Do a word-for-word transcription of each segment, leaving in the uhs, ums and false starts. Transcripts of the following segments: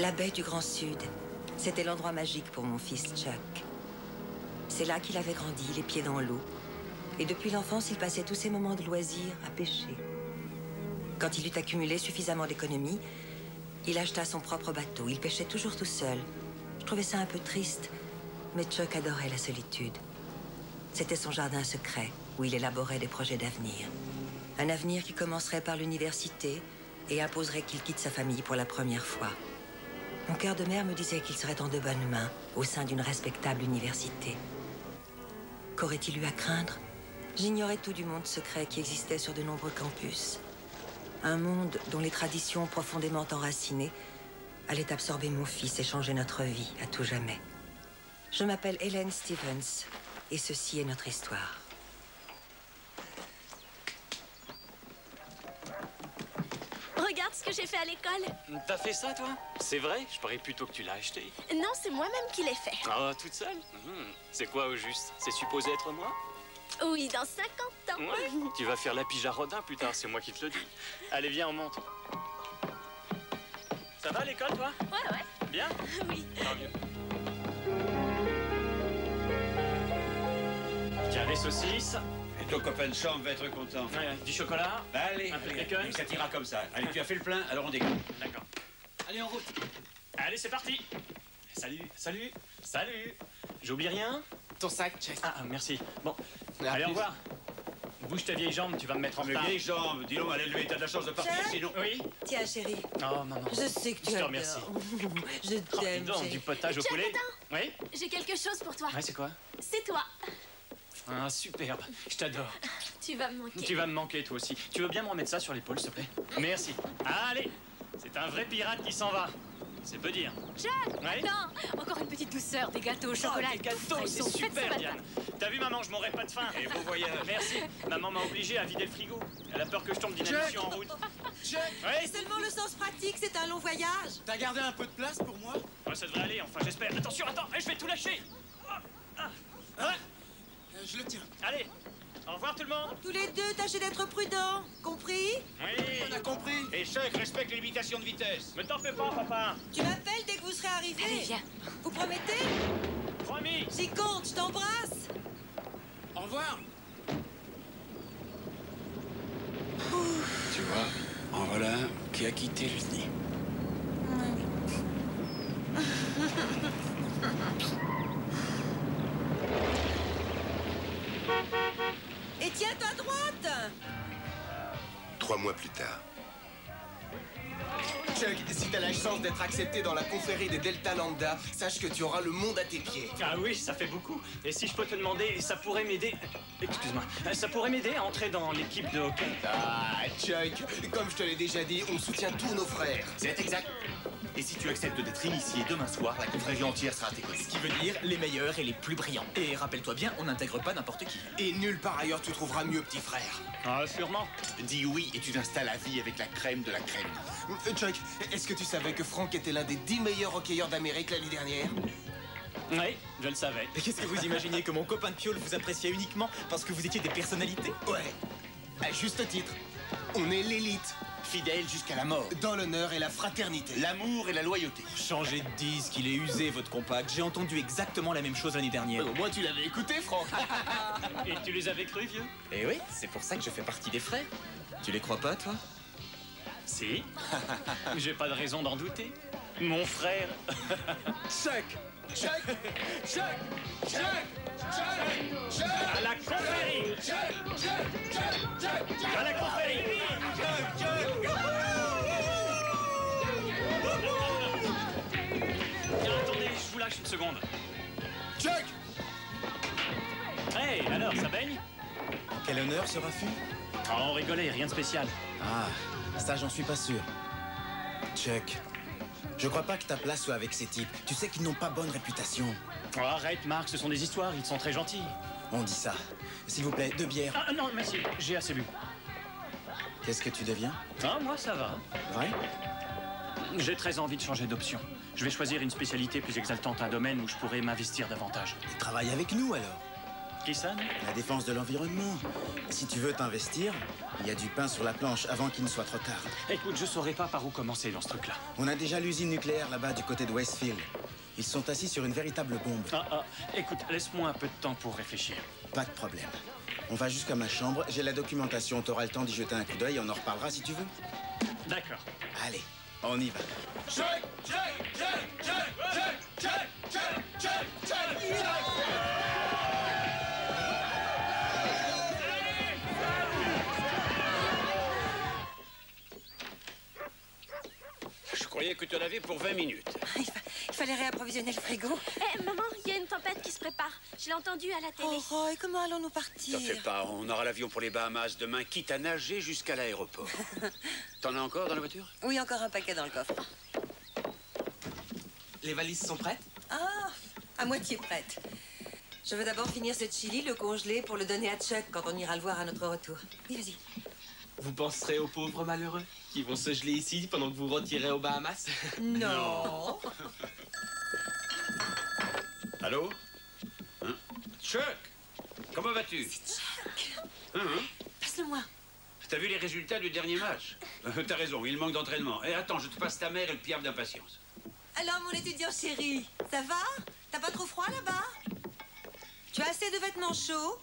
La baie du Grand Sud, c'était l'endroit magique pour mon fils Chuck. C'est là qu'il avait grandi, les pieds dans l'eau. Et depuis l'enfance, il passait tous ses moments de loisirs à pêcher. Quand il eut accumulé suffisamment d'économies, il acheta son propre bateau. Il pêchait toujours tout seul. Je trouvais ça un peu triste, mais Chuck adorait la solitude. C'était son jardin secret, où il élaborait des projets d'avenir. Un avenir qui commencerait par l'université et imposerait qu'il quitte sa famille pour la première fois. Mon cœur de mère me disait qu'il serait en de bonnes mains, au sein d'une respectable université. Qu'aurait-il eu à craindre? J'ignorais tout du monde secret qui existait sur de nombreux campus. Un monde dont les traditions profondément enracinées allaient absorber mon fils et changer notre vie à tout jamais. Je m'appelle Hélène Stevens, et ceci est notre histoire. Regarde ce que j'ai fait à l'école. T'as fait ça, toi? C'est vrai? Je parie plutôt que tu l'as acheté. Non, c'est moi-même qui l'ai fait. Oh, toute seule? Mmh. C'est quoi, au juste? C'est supposé être moi? Oui, dans cinquante ans. Ouais, tu vas faire la pige à Rodin plus tard, c'est moi qui te le dis. Allez, viens, on monte. Ça va à l'école, toi? Ouais, ouais. Bien? Oui. Tant mieux. Tiens, les saucisses. Et ton copain de chambre va être content. Ouais, ouais. Du chocolat. Bah, allez, un peu de bacon. Ça tira comme ça. Allez, tu as fait le plein, alors on décolle. D'accord. Allez, en route. Allez, c'est parti. Salut, salut, salut. J'oublie rien? Ton sac, Chase. Ah, merci. Bon, ah, allez, au revoir. Bouge ta vieille jambe, tu vas me mettre en retard. Vieille jambe, dis donc, allez, lui, t'as de la chance de partir, sinon... Oui? Tiens, chérie. Oh, maman. Je sais que tu as... Je te remercie. Je t'aime, oh, du potage au poulet. Oui? J'ai quelque chose pour toi. Ouais, c'est quoi? C'est toi. Ah, superbe. Je t'adore. Tu vas me manquer. Tu vas me manquer, toi aussi. Tu veux bien me remettre ça sur l'épaule, s'il te plaît? Merci. Allez, c'est un vrai pirate qui s'en va. C'est peu dire. Jacques, ouais. Attends, encore une petite douceur, des gâteaux au chocolat. Oh, des gâteaux, c'est super, Diane. T'as vu, maman, je m'aurais pas de faim. Et bon voyage. Merci. Maman m'a obligé à vider le frigo. Elle a peur que je tombe d'inanition en route. Jacques, ouais. C'est seulement le sens pratique, c'est un long voyage. T'as gardé un peu de place pour moi? Ouais, ça devrait aller, enfin, j'espère. Attention, attends, je vais tout lâcher. Oh, ah. Hein? euh, Je le tiens. Allez, au revoir tout le monde. Tous les deux, tâchez d'être prudents, compris? Oui, on a compris. Et Chuck respecte les limitations de vitesse. Me t'en fais pas, papa. Tu m'appelles dès que vous serez arrivés. Allez, viens. Vous promettez? Promis. J'y compte, je t'embrasse. Au revoir. Ouf. Tu vois, en voilà un qui a quitté le nid. Et tiens à droite. Trois mois plus tard. Chuck, si t'as la chance d'être accepté dans la confrérie des Delta Lambda, sache que tu auras le monde à tes pieds. Ah oui, ça fait beaucoup. Et si je peux te demander, ça pourrait m'aider... Excuse-moi. Ça pourrait m'aider à entrer dans l'équipe de hockey. Ah, Chuck, comme je te l'ai déjà dit, on soutient tous nos frères. C'est exact. Et si tu acceptes d'être initié demain soir, la confrérie entière sera à tes côtés. Ce qui veut dire les meilleurs et les plus brillants. Et rappelle-toi bien, on n'intègre pas n'importe qui. Et nulle part ailleurs tu trouveras mieux, petit frère. Ah, sûrement. Dis oui et tu t'installes à vie avec la crème de la crème. Chuck, est-ce que tu savais que Franck était l'un des dix meilleurs hockeyeurs d'Amérique l'année dernière? Oui, je le savais. Qu'est-ce que vous imaginiez, que mon copain de Piolle vous appréciait uniquement parce que vous étiez des personnalités? Ouais, à juste titre. On est l'élite. Fidèle jusqu'à la mort. Dans l'honneur et la fraternité. L'amour et la loyauté. Changez de disque, il est usé votre compact. J'ai entendu exactement la même chose l'année dernière. Au moins tu l'avais écouté, Franck. Et tu les avais cru, vieux? Eh oui, c'est pour ça que je fais partie des frères. Tu les crois pas, toi? Si. J'ai pas de raison d'en douter. Mon frère. Chuck. Chuck. Chuck. Chuck. Chuck. À la confrérie. Chuck. Chuck. À la confrérie. Attendez, je vous lâche une seconde. Chuck. Hey, alors, ça baigne? Quel honneur sera fait? Oh, on rigolait, rien de spécial. Ah, ça j'en suis pas sûr. Chuck, je crois pas que ta place soit avec ces types. Tu sais qu'ils n'ont pas bonne réputation. Oh, arrête, Marc, ce sont des histoires, ils sont très gentils. On dit ça. S'il vous plaît, deux bières. Ah non, merci, j'ai assez bu. Qu'est-ce que tu deviens? Ah, moi ça va. Ouais? J'ai très envie de changer d'option. Je vais choisir une spécialité plus exaltante, un domaine où je pourrais m'investir davantage. Et travaille avec nous alors. Qui sonne ? La défense de l'environnement. Si tu veux t'investir, il y a du pain sur la planche avant qu'il ne soit trop tard. Écoute, je saurais pas par où commencer dans ce truc-là. On a déjà l'usine nucléaire là-bas du côté de Westfield. Ils sont assis sur une véritable bombe. Ah, ah, écoute, laisse-moi un peu de temps pour réfléchir. Pas de problème. On va jusqu'à ma chambre, j'ai la documentation, t'auras le temps d'y jeter un coup d'œil, on en reparlera si tu veux. D'accord. Allez, on y va. Check, check, check, check, check, check, check, check, check, check. Je croyais que tu en avais pour vingt minutes. Il, fa il fallait réapprovisionner le frigo. Hé, hey, maman, il y a une tempête qui se prépare. Je l'ai entendu à la télé. Oh, Roy, comment allons-nous partir? T'en fais pas, on aura l'avion pour les Bahamas demain, quitte à nager jusqu'à l'aéroport. T'en as encore dans la voiture? Oui, encore un paquet dans le coffre. Les valises sont prêtes? Ah, à moitié prêtes. Je veux d'abord finir ce chili, le congeler, pour le donner à Chuck quand on ira le voir à notre retour. Oui, vas-y. Vous penserez aux pauvres malheureux qui vont se geler ici pendant que vous retirez aux Bahamas? Non. Allô? Hein? Chuck, comment vas-tu? Chuck. Hein, hein? Passe-le-moi. T'as vu les résultats du dernier match? T'as raison, il manque d'entraînement. Et attends, je te passe ta mère et le piaf d'impatience. Alors, mon étudiant chéri, ça va? T'as pas trop froid là-bas? Tu as assez de vêtements chauds?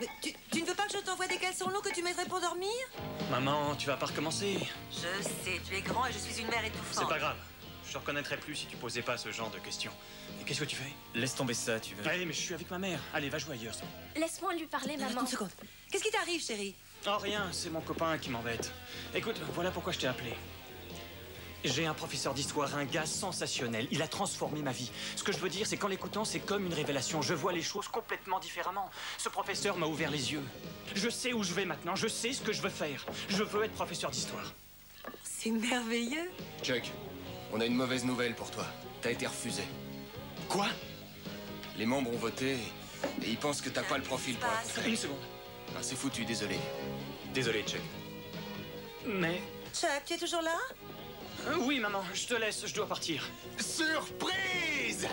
Mais tu, tu ne veux pas que je t'envoie des caleçons longs que tu mettrais pour dormir? Maman, tu vas pas recommencer. Je sais, tu es grand et je suis une mère étouffante. C'est pas grave, je te reconnaîtrais plus si tu posais pas ce genre de questions. Et qu'est-ce que tu fais? Laisse tomber ça, tu veux. Allez, mais je suis avec ma mère. Allez, va jouer ailleurs. Laisse-moi lui parler, maman. Une seconde. Qu'est-ce qui t'arrive, chérie? Oh, rien, c'est mon copain qui m'embête. Écoute, voilà pourquoi je t'ai appelé. J'ai un professeur d'histoire, un gars sensationnel. Il a transformé ma vie. Ce que je veux dire, c'est qu'en l'écoutant, c'est comme une révélation. Je vois les choses complètement différemment. Ce professeur m'a ouvert les yeux. Je sais où je vais maintenant. Je sais ce que je veux faire. Je veux être professeur d'histoire. C'est merveilleux. Chuck, on a une mauvaise nouvelle pour toi. T'as été refusé. Quoi? Les membres ont voté et ils pensent que t'as pas le profil pour la conférence. Une seconde. Ah, c'est foutu, désolé. Désolé, Chuck. Mais... Chuck, tu es toujours là? Oui, maman, je te laisse, je dois partir. Surprise!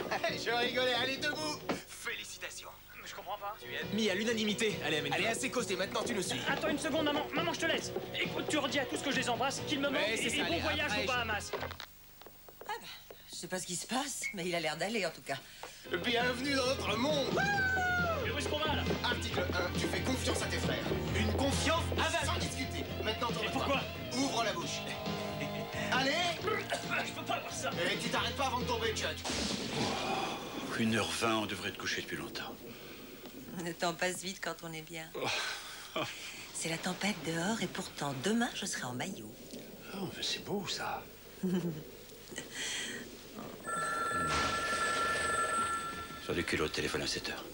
Je rigolais, allez, debout! Félicitations. Mais je comprends pas. Tu es mis à l'unanimité. Allez, amène-toi. Allez, assez causé, maintenant tu nous suis. Attends une seconde, maman. Maman, je te laisse. Écoute, tu redis à tous que je les embrasse, qu'ils me manquent et ça, bon allez, voyage après, aux Bahamas. Je... Ah bah, je sais pas ce qui se passe, mais il a l'air d'aller en tout cas. Bienvenue dans notre monde! Wouh! Et où est-ce qu'on va là? Article un, tu fais confiance à tes frères. Une confiance aveugle. Sans discuter. Maintenant, t'en as. Pourquoi? Ouvre la bouche. Allez! Je peux pas voir ça! Et tu t'arrêtes pas avant de tomber, Chuck! Oh, une heure vingt, on devrait te coucher depuis longtemps. Le temps passe vite quand on est bien. Oh. Oh. C'est la tempête dehors et pourtant, demain, je serai en maillot. Oh, mais c'est beau, ça! Sur du culot, téléphone à sept heures.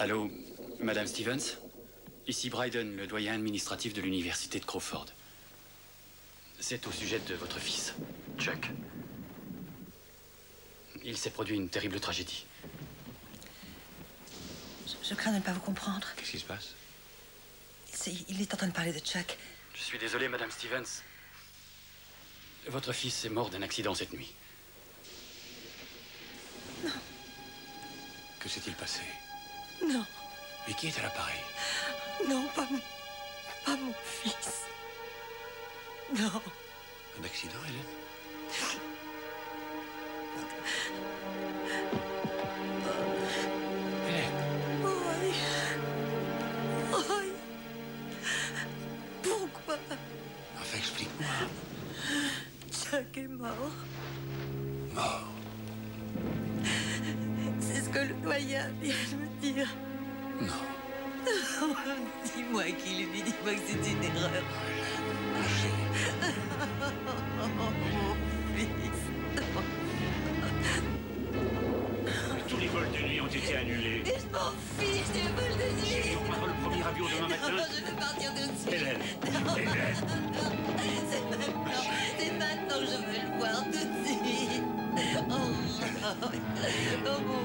Allô, Madame Stevens? Ici Bryden, le doyen administratif de l'université de Crawford. C'est au sujet de votre fils, Chuck. Il s'est produit une terrible tragédie. Je, je crains de ne pas vous comprendre. Qu'est-ce qui se passe? Il, il est en train de parler de Chuck. Je suis désolé, Madame Stevens. Votre fils est mort d'un accident cette nuit. Non. Que s'est-il passé? Non. Mais qui est à l'appareil? Non, pas mon, pas mon fils. Non. Un accident, Hélène? Hélène? Oh, oh. Pourquoi? Enfin, explique-moi. Chuck est mort. Mort? C'est ce que le doyen vient de me dire. Non. Dis-moi qu'il est venu, dis-moi que c'est une erreur. Hélène, oh, mon fils. Tous les vols de nuit ont été annulés. Et je m'en fiche des vols de nuit. Je prendrai le premier avion demain matin. Non, je veux partir tout de suite. Hélène. Non. Hélène. C'est maintenant. C'est maintenant que je veux le voir tout de suite. Oh, oh, oh mon fils. Non.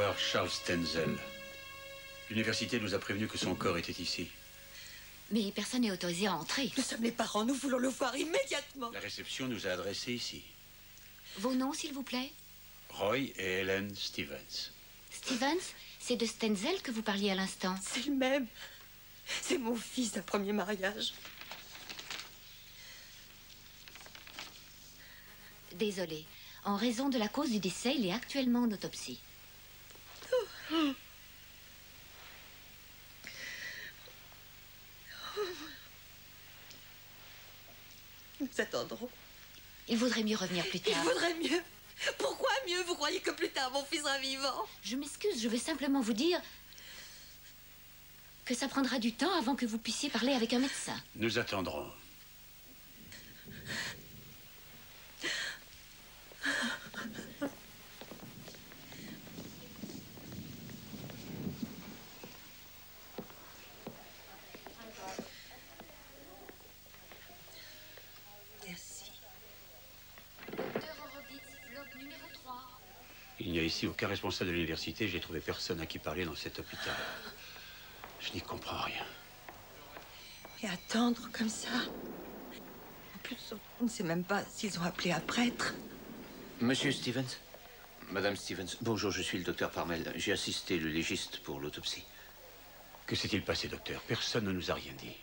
savoir Charles Stenzel. L'université nous a prévenu que son corps était ici. Mais personne n'est autorisé à entrer. Nous sommes les parents, nous voulons le voir immédiatement. La réception nous a adressés ici. Vos noms, s'il vous plaît? Roy et Hélène Stevens. Stevens? C'est de Stenzel que vous parliez à l'instant. C'est le même. C'est mon fils d'un premier mariage. Désolée. En raison de la cause du décès, il est actuellement en autopsie. Oh. Nous attendrons. Il vaudrait mieux revenir plus tard. Il vaudrait mieux. Pourquoi mieux? Vous croyez que plus tard, mon fils sera vivant? Je m'excuse, je veux simplement vous dire que ça prendra du temps avant que vous puissiez parler avec un médecin. Nous attendrons. Il n'y a ici aucun responsable de l'université. J'ai trouvé personne à qui parler dans cet hôpital. Je n'y comprends rien. Et attendre comme ça. En plus, on ne sait même pas s'ils ont appelé un prêtre. Monsieur Stevens. Madame Stevens. Bonjour, je suis le docteur Parmel. J'ai assisté le légiste pour l'autopsie. Que s'est-il passé, docteur? Personne ne nous a rien dit.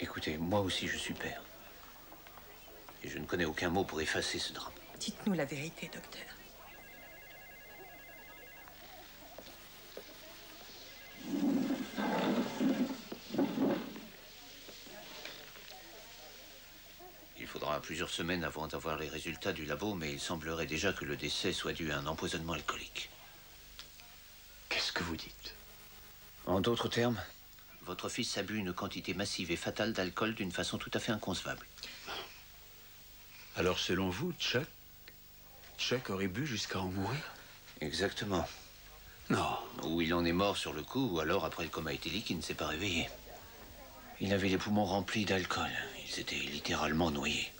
Écoutez, moi aussi, je suis père. Et je ne connais aucun mot pour effacer ce drame. Dites-nous la vérité, docteur. Plusieurs semaines avant d'avoir les résultats du labo, mais il semblerait déjà que le décès soit dû à un empoisonnement alcoolique. Qu'est-ce que vous dites? En d'autres termes, votre fils a bu une quantité massive et fatale d'alcool d'une façon tout à fait inconcevable. Alors selon vous, Chuck, Chuck aurait bu jusqu'à en mourir? Exactement. Non. Ou il en est mort sur le coup, ou alors après le coma éthylique, il ne s'est pas réveillé. Il avait les poumons remplis d'alcool. Ils étaient littéralement noyés.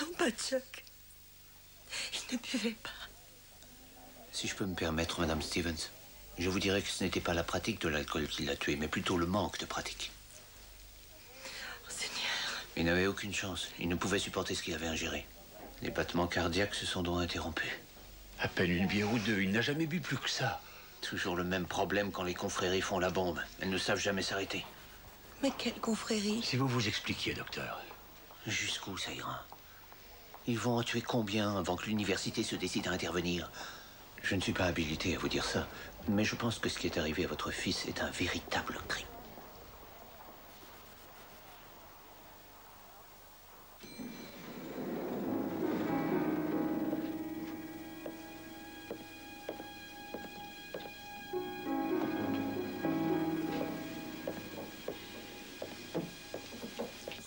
Non, pas Chuck. Il ne buvait pas. Si je peux me permettre, Madame Stevens, je vous dirais que ce n'était pas la pratique de l'alcool qui l'a tué, mais plutôt le manque de pratique. Oh, Seigneur. Il n'avait aucune chance. Il ne pouvait supporter ce qu'il avait ingéré. Les battements cardiaques se sont donc interrompus. À peine une bière ou deux. Il n'a jamais bu plus que ça. Toujours le même problème quand les confréries font la bombe. Elles ne savent jamais s'arrêter. Mais quelle confrérie? Si vous vous expliquiez, docteur. Jusqu'où ça ira? Ils vont en tuer combien avant que l'université se décide à intervenir? Je ne suis pas habilité à vous dire ça, mais je pense que ce qui est arrivé à votre fils est un véritable crime.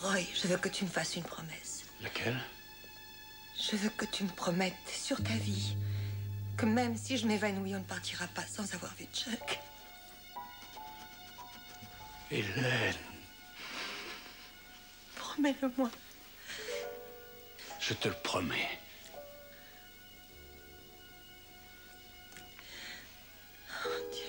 Roy, je veux que tu me fasses une promesse. Laquelle? Je veux que tu me promettes sur ta vie que même si je m'évanouis, on ne partira pas sans avoir vu Chuck. Hélène. Promets-le-moi. Je te le promets. Oh Dieu.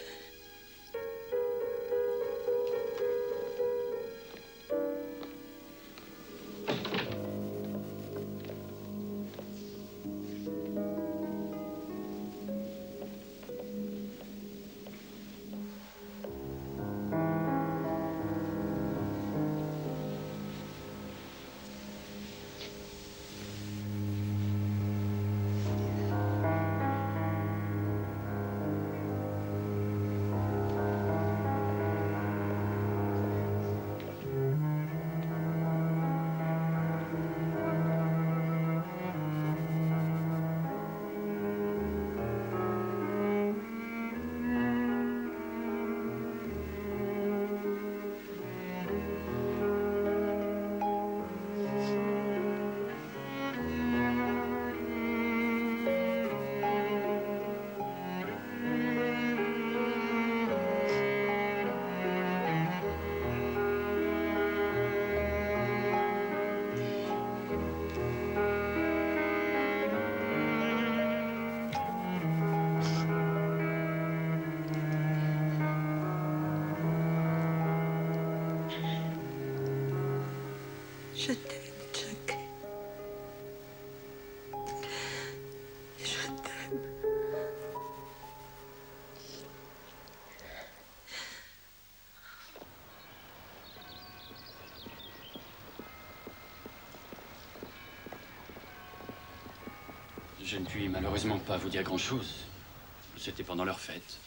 Je t'aime, Chuck. Je t'aime. Je ne puis malheureusement pas vous dire grand-chose. C'était pendant leur fête.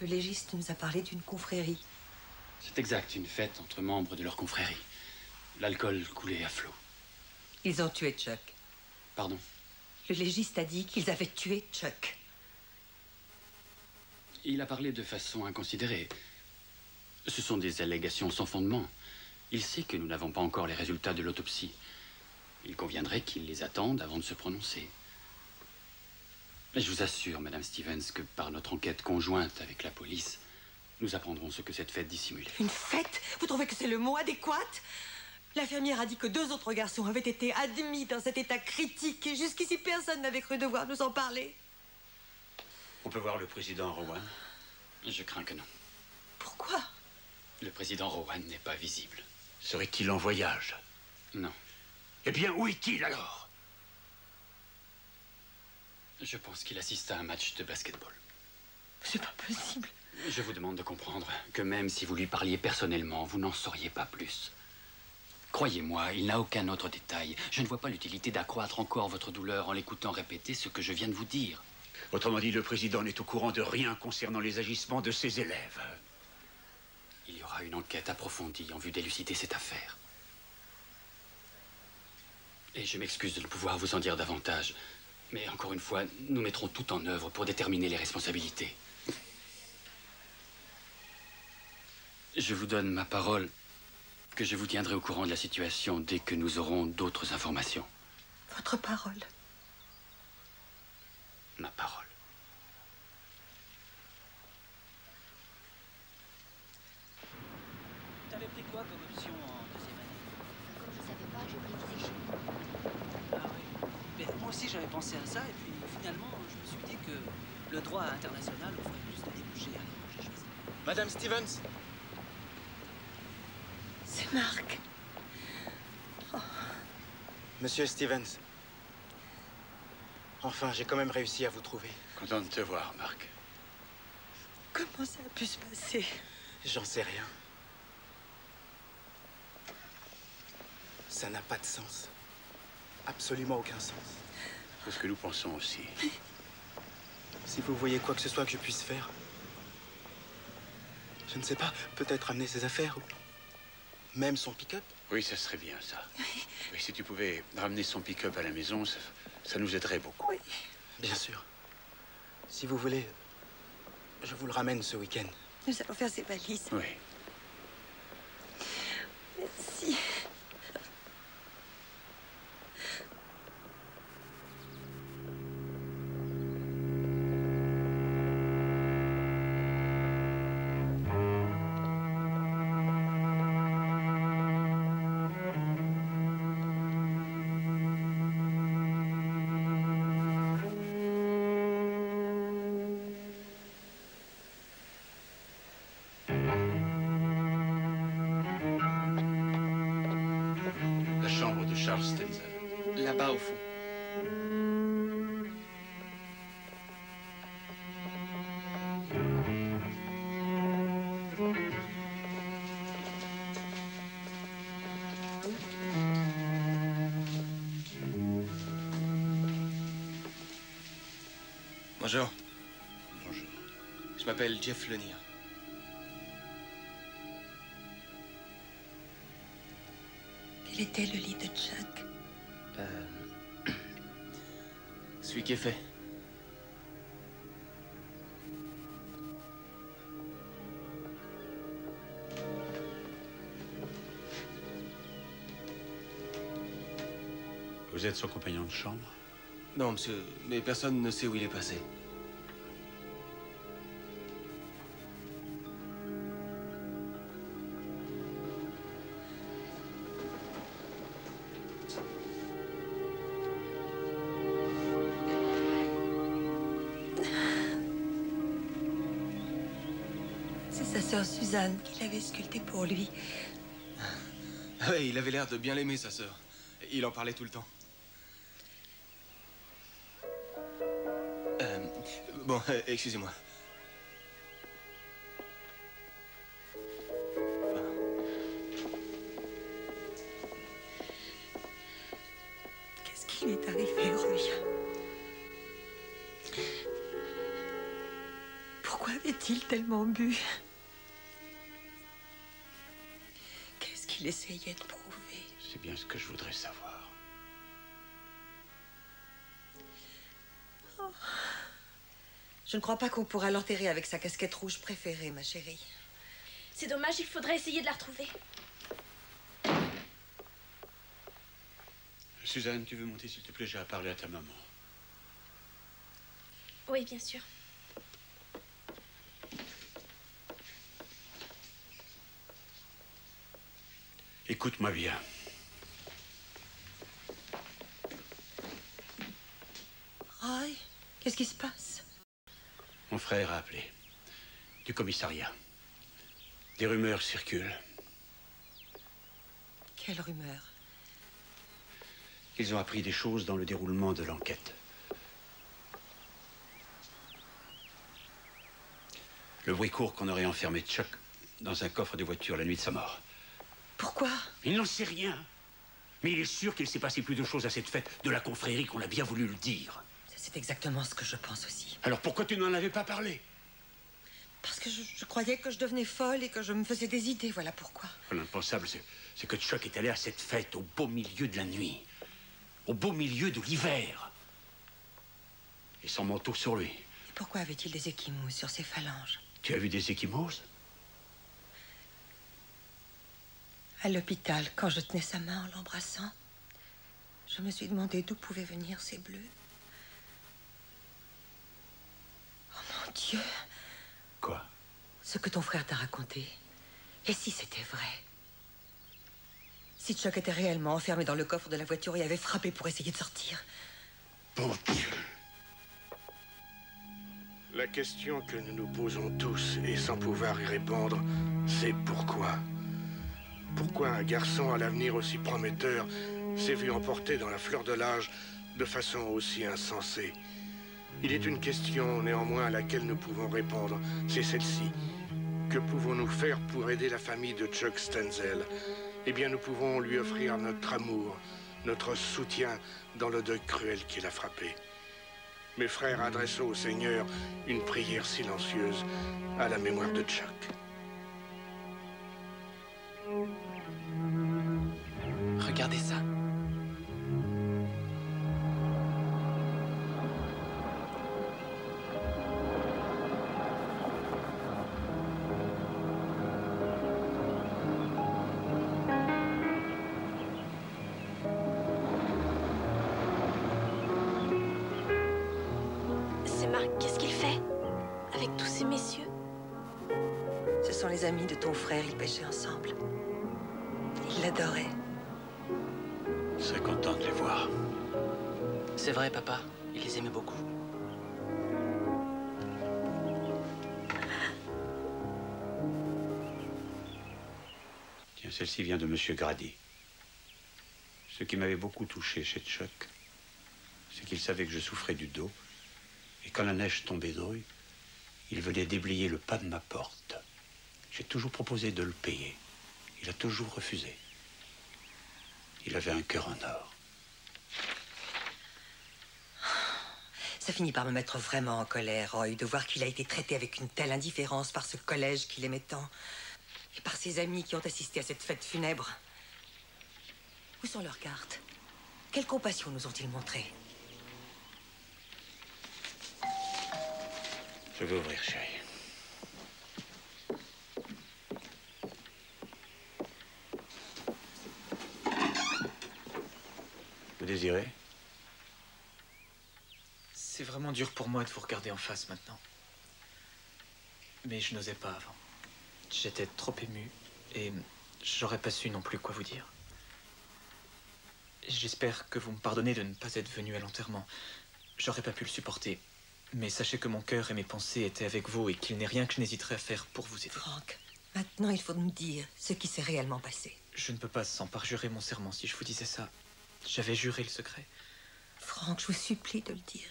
Le légiste nous a parlé d'une confrérie. C'est exact, une fête entre membres de leur confrérie. L'alcool coulait à flot. Ils ont tué Chuck. Pardon? Le légiste a dit qu'ils avaient tué Chuck. Il a parlé de façon inconsidérée. Ce sont des allégations sans fondement. Il sait que nous n'avons pas encore les résultats de l'autopsie. Il conviendrait qu'ils les attendent avant de se prononcer. Mais je vous assure, Madame Stevens, que par notre enquête conjointe avec la police, nous apprendrons ce que cette fête dissimulait. Une fête? Vous trouvez que c'est le mot adéquat? L'infirmière a dit que deux autres garçons avaient été admis dans cet état critique et jusqu'ici personne n'avait cru devoir nous en parler. On peut voir le président Rowan? Je crains que non. Pourquoi? Le président Rowan n'est pas visible. Serait-il en voyage? Non. Eh bien, où est-il alors? Je pense qu'il assiste à un match de basketball. C'est pas possible. Je vous demande de comprendre que même si vous lui parliez personnellement, vous n'en sauriez pas plus. Croyez-moi, il n'a aucun autre détail. Je ne vois pas l'utilité d'accroître encore votre douleur en l'écoutant répéter ce que je viens de vous dire. Autrement dit, le président n'est au courant de rien concernant les agissements de ses élèves. Il y aura une enquête approfondie en vue d'élucider cette affaire. Et je m'excuse de ne pouvoir vous en dire davantage. Mais encore une fois, nous mettrons tout en œuvre pour déterminer les responsabilités. Je vous donne ma parole que je vous tiendrai au courant de la situation dès que nous aurons d'autres informations. Votre parole? Ma parole. T'avais pris quoi comme option en deuxième année? Comme je savais pas, j'ai pris physique. Ah oui. Mais moi aussi j'avais pensé à ça et puis finalement je me suis dit que le droit international offrait plus de débouchés alors j'ai choisi. Madame Stevens? C'est Marc. Oh. Monsieur Stevens. Enfin, j'ai quand même réussi à vous trouver. Content de te voir, Marc. Comment ça a pu se passer? J'en sais rien. Ça n'a pas de sens. Absolument aucun sens. C'est ce que nous pensons aussi. Mais... si vous voyez quoi que ce soit que je puisse faire... je ne sais pas, peut-être amener ses affaires ou... même son pick-up? Oui, ça serait bien, ça. Oui. Oui, si tu pouvais ramener son pick-up à la maison, ça, ça nous aiderait beaucoup. Oui. Bien sûr. Si vous voulez, je vous le ramène ce week-end. Nous allons faire ses valises. Oui. Merci. Là-bas, au fond. Bonjour. Bonjour. Je m'appelle Jeff Lenir. Quel était le lit de Chuck? Euh... Celui qui est fait. Vous êtes son compagnon de chambre? Non, monsieur, mais personne ne sait où il est passé. Suzanne qu'il avait sculpté pour lui. Ouais, il avait l'air de bien l'aimer, sa sœur. Il en parlait tout le temps. Euh, bon, euh, excusez-moi. Qu'est-ce qu'il est arrivé, lui? Pourquoi avait-il tellement bu? Qu'est-ce qu'il essayait de prouver? C'est bien ce que je voudrais savoir. Oh. Je ne crois pas qu'on pourra l'enterrer avec sa casquette rouge préférée, ma chérie. C'est dommage, il faudrait essayer de la retrouver. Suzanne, tu veux monter, s'il te plaît? J'ai à parler à ta maman. Oui, bien sûr. Écoute-moi bien. Roy, qu'est-ce qui se passe? Mon frère a appelé. Du commissariat. Des rumeurs circulent. Quelles rumeurs? Ils ont appris des choses dans le déroulement de l'enquête. Le bruit court qu'on aurait enfermé Chuck dans un coffre de voiture la nuit de sa mort. Pourquoi? Il n'en sait rien. Mais il est sûr qu'il s'est passé plus de choses à cette fête de la confrérie qu'on a bien voulu le dire. C'est exactement ce que je pense aussi. Alors pourquoi tu n'en avais pas parlé? Parce que je, je croyais que je devenais folle et que je me faisais des idées, voilà pourquoi. L'impensable, c'est que Chuck est allé à cette fête au beau milieu de la nuit. Au beau milieu de l'hiver. Et son manteau sur lui. Et pourquoi avait-il des ecchymoses sur ses phalanges? Tu as vu des ecchymoses? À l'hôpital, quand je tenais sa main en l'embrassant, je me suis demandé d'où pouvaient venir ces bleus. Oh mon Dieu! Quoi? Ce que ton frère t'a raconté. Et si c'était vrai? Si Chuck était réellement enfermé dans le coffre de la voiture et avait frappé pour essayer de sortir. Bon Dieu! La question que nous nous posons tous, et sans pouvoir y répondre, c'est pourquoi? Pourquoi un garçon à l'avenir aussi prometteur s'est vu emporter dans la fleur de l'âge de façon aussi insensée? Il est une question néanmoins à laquelle nous pouvons répondre, c'est celle-ci. Que pouvons-nous faire pour aider la famille de Chuck Stenzel? Eh bien, nous pouvons lui offrir notre amour, notre soutien dans le deuil cruel qui l'a frappé. Mes frères, adressons au Seigneur une prière silencieuse à la mémoire de Chuck. Regardez ça. C'est Marc, qu'est-ce qu'il fait avec tous ces messieurs? Ce sont les amis de ton frère, ils pêchaient ensemble. Il l'adorait. C'est content de les voir. C'est vrai, papa. Il les aimait beaucoup. Tiens, celle-ci vient de Monsieur Grady. Ce qui m'avait beaucoup touché chez Chuck, c'est qu'il savait que je souffrais du dos. Et quand la neige tombait drue, il venait déblayer le pas de ma porte. J'ai toujours proposé de le payer. Il a toujours refusé. Il avait un cœur en or. Ça finit par me mettre vraiment en colère, Roy, de voir qu'il a été traité avec une telle indifférence par ce collège qu'il aimait tant, et par ses amis qui ont assisté à cette fête funèbre. Où sont leurs cartes? Quelle compassion nous ont-ils montré? Je vais ouvrir, chérie. Vous désirez? C'est vraiment dur pour moi de vous regarder en face maintenant. Mais je n'osais pas avant. J'étais trop ému et j'aurais pas su non plus quoi vous dire. J'espère que vous me pardonnez de ne pas être venu à l'enterrement. J'aurais pas pu le supporter. Mais sachez que mon cœur et mes pensées étaient avec vous et qu'il n'est rien que je n'hésiterai à faire pour vous aider. Franck, maintenant il faut nous dire ce qui s'est réellement passé. Je ne peux pas sans parjurer mon serment si je vous disais ça. J'avais juré le secret. Franck, je vous supplie de le dire.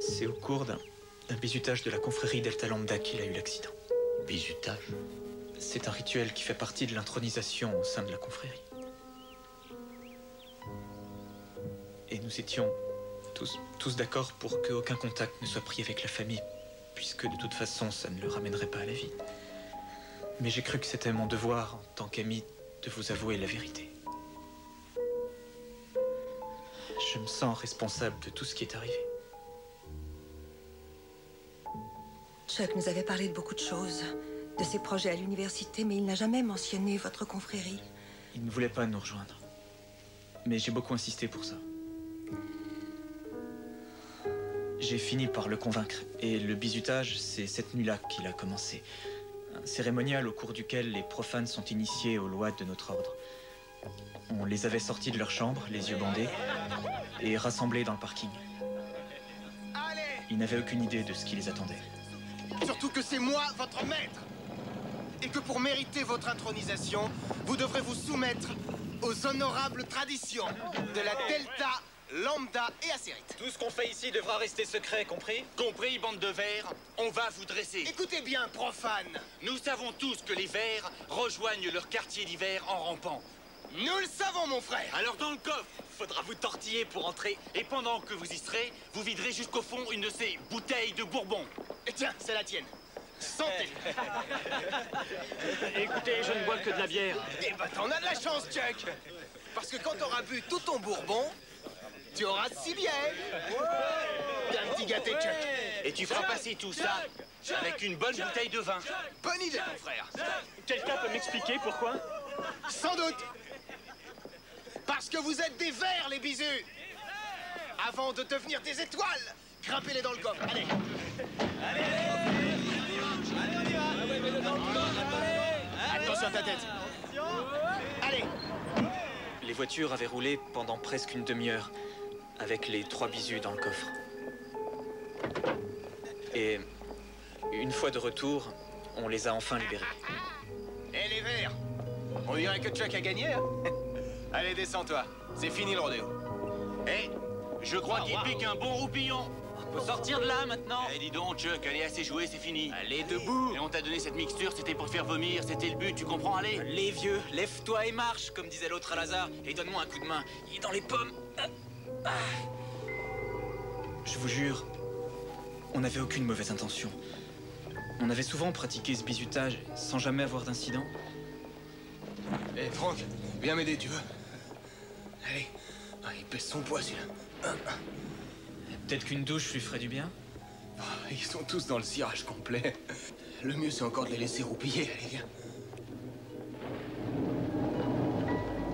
C'est au cours d'un bizutage de la confrérie Delta Lambda qu'il a eu l'accident. Bizutage ? C'est un rituel qui fait partie de l'intronisation au sein de la confrérie. Et nous étions tous, tous d'accord pour qu'aucun contact ne soit pris avec la famille, puisque de toute façon, ça ne le ramènerait pas à la vie. Mais j'ai cru que c'était mon devoir, en tant qu'ami, de vous avouer la vérité. Je me sens responsable de tout ce qui est arrivé. Chuck nous avait parlé de beaucoup de choses, de ses projets à l'université, mais il n'a jamais mentionné votre confrérie. Il ne voulait pas nous rejoindre. Mais j'ai beaucoup insisté pour ça. J'ai fini par le convaincre, et le bizutage, c'est cette nuit-là qu'il a commencé. Un cérémonial au cours duquel les profanes sont initiés aux lois de notre ordre. On les avait sortis de leur chambre, les yeux bandés, et rassemblés dans le parking. Ils n'avaient aucune idée de ce qui les attendait. Surtout que c'est moi, votre maître, et que pour mériter votre intronisation, vous devrez vous soumettre aux honorables traditions de la Delta, Lambda et Acérite. Tout ce qu'on fait ici devra rester secret, compris? Compris, bande de vers, on va vous dresser. Écoutez bien, profane. Nous savons tous que les vers rejoignent leur quartier d'hiver en rampant. Nous le savons, mon frère. Alors dans le coffre, faudra vous tortiller pour entrer, et pendant que vous y serez, vous viderez jusqu'au fond une de ces bouteilles de bourbon. Et tiens, c'est la tienne. Santé. Écoutez, je ne bois que de la bière. Eh ben, t'en as de la chance, Chuck. Parce que quand t'auras bu tout ton bourbon, tu auras six bières. T'as un petit gâté, Chuck. Et tu feras passer tout ça avec une bonne bouteille de vin. Bonne idée, mon frère. Quelqu'un peut m'expliquer pourquoi? Sans doute. Parce que vous êtes des vers, les bisous. Avant de devenir des étoiles, grimpez-les dans le coffre. Allez. Allez. Attention à ta tête. Allez. Les voitures avaient roulé pendant presque une demi-heure, avec les trois bisous dans le coffre. Et une fois de retour, on les a enfin libérés. Hé les verts, on dirait que Chuck a gagné, hein? Allez, descends-toi, c'est fini le rodéo. Hé, je crois oh, qu'il wow. pique un bon roupillon. Faut sortir de là, maintenant. Eh, hey, dis donc, Chuck, allez, assez joué, c'est fini. Allez, allez, debout. Et on t'a donné cette mixture, c'était pour te faire vomir, c'était le but, tu comprends, allez. Allez, vieux, lève-toi et marche, comme disait l'autre à Lazare. Et donne-moi un coup de main, il est dans les pommes. Ah. Je vous jure, on n'avait aucune mauvaise intention. On avait souvent pratiqué ce bizutage, sans jamais avoir d'incident. Hé, hey, Franck, viens m'aider, tu veux? Allez, ah, il pèse son poids, celui-là. Ah, ah. Peut-être qu'une douche lui ferait du bien. Oh, ils sont tous dans le cirage complet. Le mieux, c'est encore de les laisser roupiller. Allez, viens.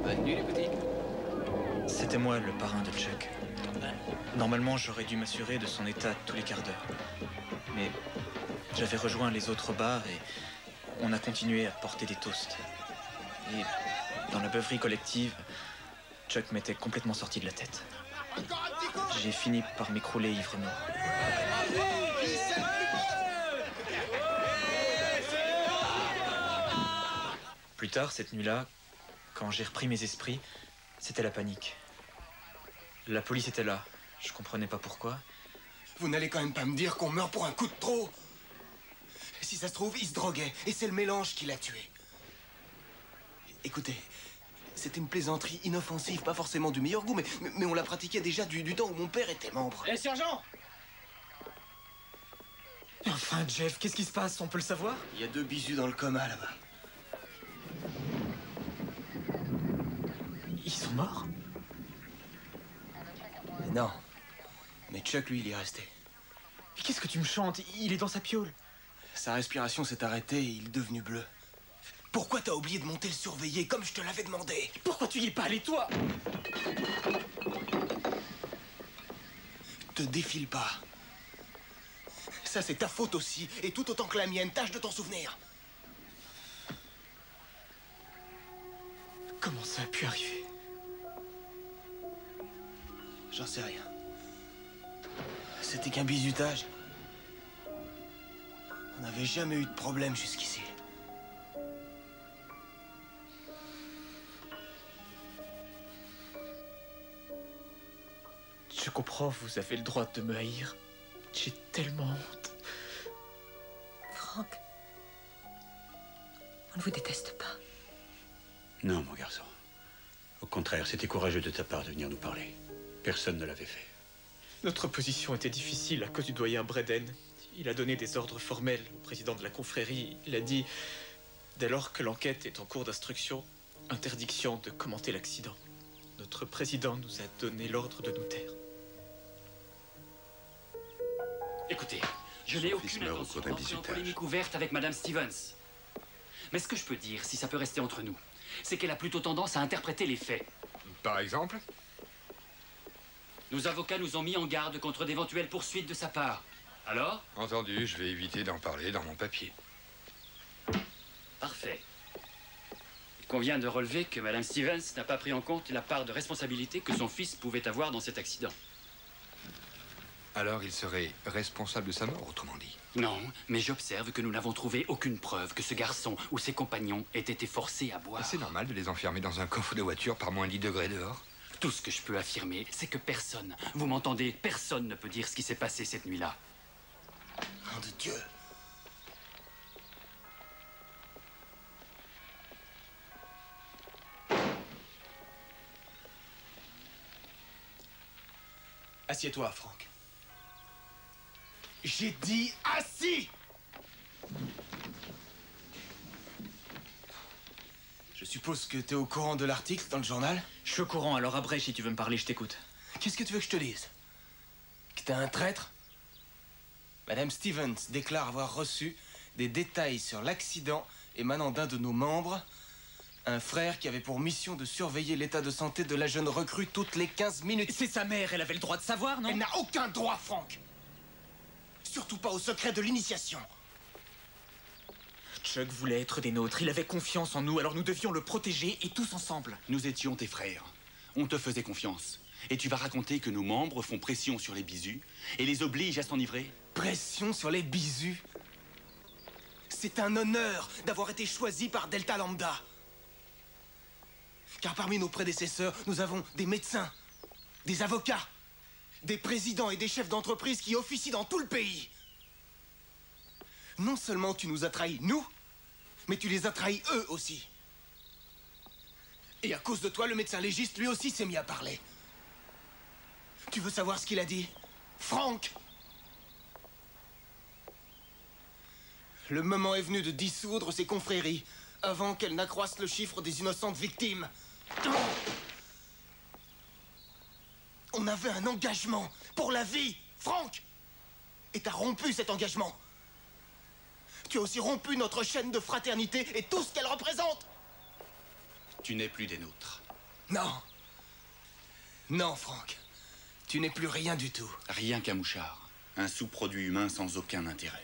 Bonne nuit, les petits. C'était moi, le parrain de Chuck. Normalement, j'aurais dû m'assurer de son état tous les quarts d'heure. Mais j'avais rejoint les autres bars et on a continué à porter des toasts. Et dans la beuverie collective, Chuck m'était complètement sorti de la tête. J'ai fini par m'écrouler ivre-mort. Plus tard, cette nuit-là, quand j'ai repris mes esprits, c'était la panique. La police était là. Je comprenais pas pourquoi. Vous n'allez quand même pas me dire qu'on meurt pour un coup de trop? Si ça se trouve, il se droguait, et c'est le mélange qui l'a tué. Écoutez... C'était une plaisanterie inoffensive, pas forcément du meilleur goût, mais, mais, mais on la pratiquait déjà du, du temps où mon père était membre. Hé, sergent! Enfin, Jeff, qu'est-ce qui se passe? On peut le savoir? Il y a deux bisous dans le coma, là-bas. Ils sont morts? Non. Mais Chuck, lui, il est resté. Mais qu'est-ce que tu me chantes? Il est dans sa piole. Sa respiration s'est arrêtée et il est devenu bleu. Pourquoi t'as oublié de monter le surveiller, comme je te l'avais demandé? Pourquoi tu y es pas allé, toi? Te défile pas. Ça, c'est ta faute aussi, et tout autant que la mienne. Tâche de t'en souvenir. Comment ça a pu arriver? J'en sais rien. C'était qu'un bizutage. n'avait jamais eu de problème jusqu'ici. Je comprends, vous avez le droit de me haïr. J'ai tellement honte. Franck, on ne vous déteste pas. Non, mon garçon. Au contraire, c'était courageux de ta part de venir nous parler. Personne ne l'avait fait. Notre position était difficile à cause du doyen Bryden. Il a donné des ordres formels au président de la confrérie. Il a dit, dès lors que l'enquête est en cours d'instruction, interdiction de commenter l'accident. Notre président nous a donné l'ordre de nous taire. Écoutez, je n'ai aucune intention d'entrer en polémique ouverte avec Madame Stevens. Mais ce que je peux dire, si ça peut rester entre nous, c'est qu'elle a plutôt tendance à interpréter les faits. Par exemple ? Nos avocats nous ont mis en garde contre d'éventuelles poursuites de sa part. Alors ? Entendu, je vais éviter d'en parler dans mon papier. Parfait. Il convient de relever que Madame Stevens n'a pas pris en compte la part de responsabilité que son fils pouvait avoir dans cet accident. Alors il serait responsable de sa mort, autrement dit. Non, mais j'observe que nous n'avons trouvé aucune preuve que ce garçon ou ses compagnons aient été forcés à boire. C'est normal de les enfermer dans un coffre de voiture par moins de dix degrés dehors. Tout ce que je peux affirmer, c'est que personne, vous m'entendez, personne ne peut dire ce qui s'est passé cette nuit-là. Nom de Dieu! Assieds-toi, Franck. J'ai dit assis! Je suppose que t'es au courant de l'article dans le journal? Je suis au courant, alors après, si tu veux me parler, je t'écoute. Qu'est-ce que tu veux que je te dise? Que t'es un traître? Madame Stevens déclare avoir reçu des détails sur l'accident émanant d'un de nos membres, un frère qui avait pour mission de surveiller l'état de santé de la jeune recrue toutes les quinze minutes. C'est sa mère, elle avait le droit de savoir, non? Elle n'a aucun droit, Franck! Surtout pas au secret de l'initiation. Chuck voulait être des nôtres, il avait confiance en nous, alors nous devions le protéger et tous ensemble. Nous étions tes frères, on te faisait confiance. Et tu vas raconter que nos membres font pression sur les bisous et les obligent à s'enivrer? Pression sur les bisous? C'est un honneur d'avoir été choisi par Delta Lambda. Car parmi nos prédécesseurs, nous avons des médecins, des avocats, des présidents et des chefs d'entreprise qui officient dans tout le pays. Non seulement tu nous as trahis, nous, mais tu les as trahis eux aussi. Et à cause de toi, le médecin légiste, lui aussi, s'est mis à parler. Tu veux savoir ce qu'il a dit, Franck? Le moment est venu de dissoudre ces confréries, avant qu'elles n'accroissent le chiffre des innocentes victimes. On avait un engagement pour la vie, Franck! Et t'as rompu cet engagement. Tu as aussi rompu notre chaîne de fraternité et tout ce qu'elle représente. Tu n'es plus des nôtres. Non. Non, Franck. Tu n'es plus rien du tout. Rien qu'un mouchard. Un sous-produit humain sans aucun intérêt.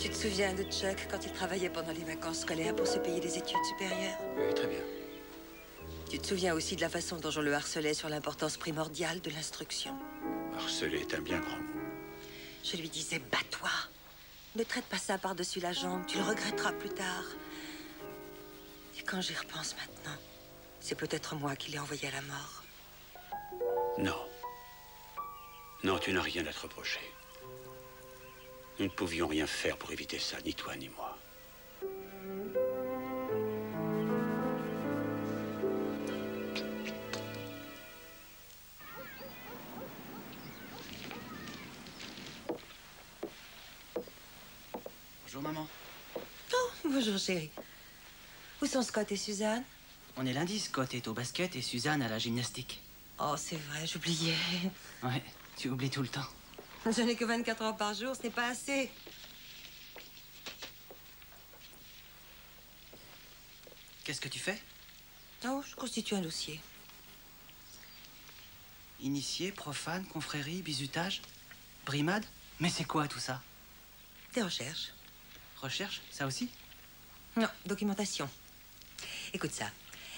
Tu te souviens de Chuck quand il travaillait pendant les vacances scolaires pour se payer des études supérieures? Oui, très bien. Tu te souviens aussi de la façon dont on le harcelait sur l'importance primordiale de l'instruction? Harceler est un bien grand mot. Je lui disais, bats-toi. Ne traite pas ça par-dessus la jambe, tu le regretteras plus tard. Et quand j'y repense maintenant, c'est peut-être moi qui l'ai envoyé à la mort. Non. Non, tu n'as rien à te reprocher. Nous ne pouvions rien faire pour éviter ça, ni toi ni moi. Bonjour, maman. Oh, bonjour, chérie. Où sont Scott et Suzanne? On est lundi, Scott est au basket et Suzanne à la gymnastique. Oh, c'est vrai, j'oubliais. Ouais, tu oublies tout le temps. Je n'ai que vingt-quatre heures par jour, ce n'est pas assez. Qu'est-ce que tu fais? Oh, je constitue un dossier. Initiés, profanes, confréries, bizutage, brimades. Mais c'est quoi tout ça? Des recherches. Recherche, ça aussi? Non, documentation. Écoute ça.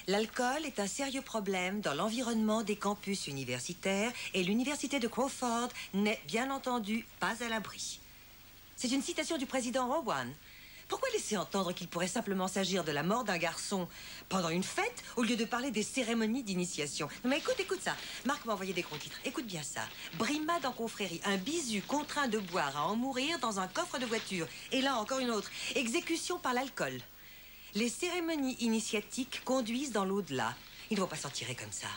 L'alcool est un sérieux problème dans l'environnement des campus universitaires et l'université de Crawford n'est, bien entendu, pas à l'abri. C'est une citation du président Rowan. Pourquoi laisser entendre qu'il pourrait simplement s'agir de la mort d'un garçon pendant une fête au lieu de parler des cérémonies d'initiation? Mais écoute, écoute ça. Marc m'a envoyé des gros titres. Écoute bien ça. Brimade en confrérie. Un bisu contraint de boire à en mourir dans un coffre de voiture. Et là, encore une autre. Exécution par l'alcool. Les cérémonies initiatiques conduisent dans l'au-delà. Ils ne vont pas s'en tirer comme ça.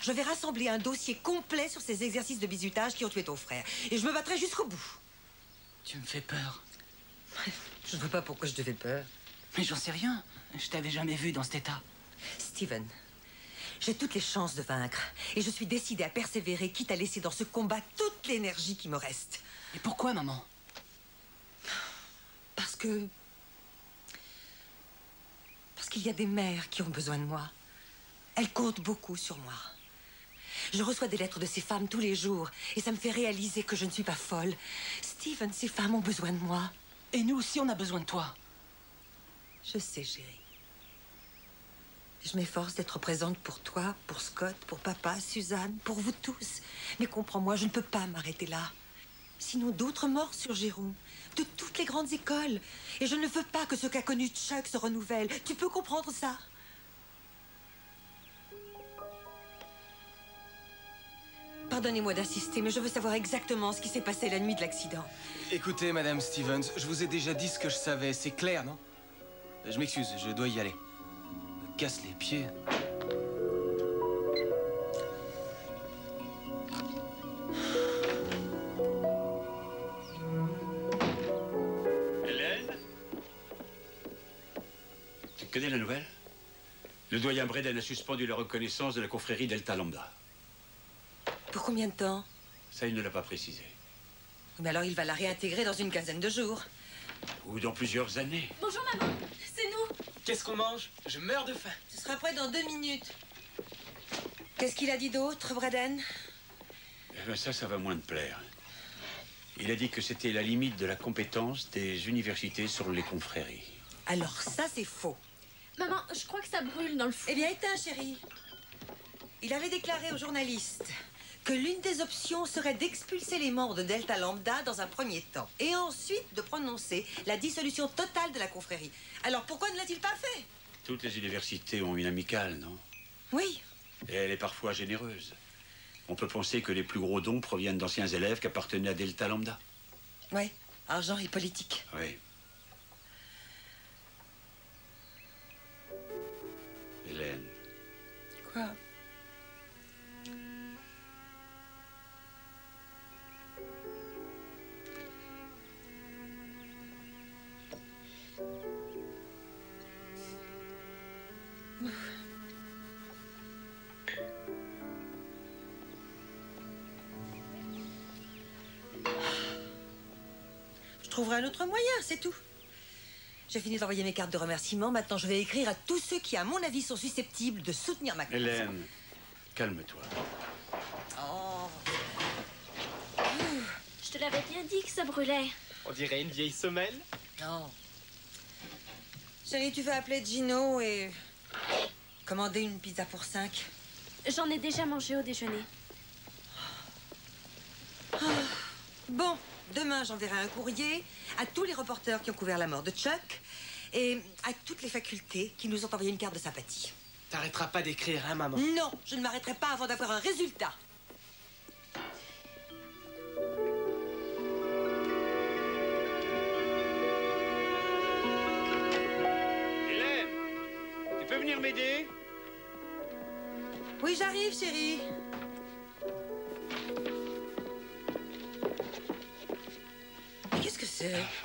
Je vais rassembler un dossier complet sur ces exercices de bizutage qui ont tué ton frère. Et je me battrai jusqu'au bout. Tu me fais peur. Je ne vois pas pourquoi je te fais peur. Mais j'en sais rien. Je t'avais jamais vu dans cet état. Steven, j'ai toutes les chances de vaincre. Et je suis décidée à persévérer, quitte à laisser dans ce combat toute l'énergie qui me reste. Et pourquoi, maman? Parce que... Parce qu'il y a des mères qui ont besoin de moi. Elles comptent beaucoup sur moi. Je reçois des lettres de ces femmes tous les jours. Et ça me fait réaliser que je ne suis pas folle. Steven, ces femmes ont besoin de moi. Et nous aussi, on a besoin de toi. Je sais, chérie. Je m'efforce d'être présente pour toi, pour Scott, pour papa, Suzanne, pour vous tous. Mais comprends-moi, je ne peux pas m'arrêter là. Sinon, d'autres morts surgiront, de toutes les grandes écoles. Et je ne veux pas que ce qu'a connu Chuck se renouvelle. Tu peux comprendre ça? Pardonnez-moi d'insister, mais je veux savoir exactement ce qui s'est passé la nuit de l'accident. Écoutez, Madame Stevens, je vous ai déjà dit ce que je savais. C'est clair, non? Je m'excuse, je dois y aller. Me casse les pieds. Hélène? Tu connais la nouvelle? Le doyen Bryden a suspendu la reconnaissance de la confrérie Delta Lambda. Pour combien de temps? Ça, il ne l'a pas précisé. Mais alors, il va la réintégrer dans une quinzaine de jours. Ou dans plusieurs années. Bonjour, maman. C'est nous. Qu'est-ce qu'on mange? Je meurs de faim. Ce sera prêt dans deux minutes. Qu'est-ce qu'il a dit d'autre, Bryden? Eh bien, ça, ça va moins te plaire. Il a dit que c'était la limite de la compétence des universités sur les confréries. Alors ça, c'est faux. Maman, je crois que ça brûle dans le four. Eh bien, éteins, chérie. Il avait déclaré aux journalistes... que l'une des options serait d'expulser les membres de Delta Lambda dans un premier temps et ensuite de prononcer la dissolution totale de la confrérie. Alors pourquoi ne l'a-t-il pas fait? Toutes les universités ont une amicale, non? Oui. Et elle est parfois généreuse. On peut penser que les plus gros dons proviennent d'anciens élèves qui appartenaient à Delta Lambda. Oui, argent et politique. Oui. Hélène. Quoi? Je trouverai un autre moyen, c'est tout. J'ai fini d'envoyer mes cartes de remerciement. Maintenant, je vais écrire à tous ceux qui, à mon avis, sont susceptibles de soutenir ma cause. Hélène, calme-toi. Oh. Je te l'avais bien dit que ça brûlait. On dirait une vieille semelle. Non. Oh. Chérie, tu veux appeler Gino et commander une pizza pour cinq? J'en ai déjà mangé au déjeuner. Oh. Bon. Demain, j'enverrai un courrier à tous les reporters qui ont couvert la mort de Chuck et à toutes les facultés qui nous ont envoyé une carte de sympathie. T'arrêteras pas d'écrire, hein, maman? Non, je ne m'arrêterai pas avant d'avoir un résultat. Hélène, tu peux venir m'aider? Oui, j'arrive, chérie.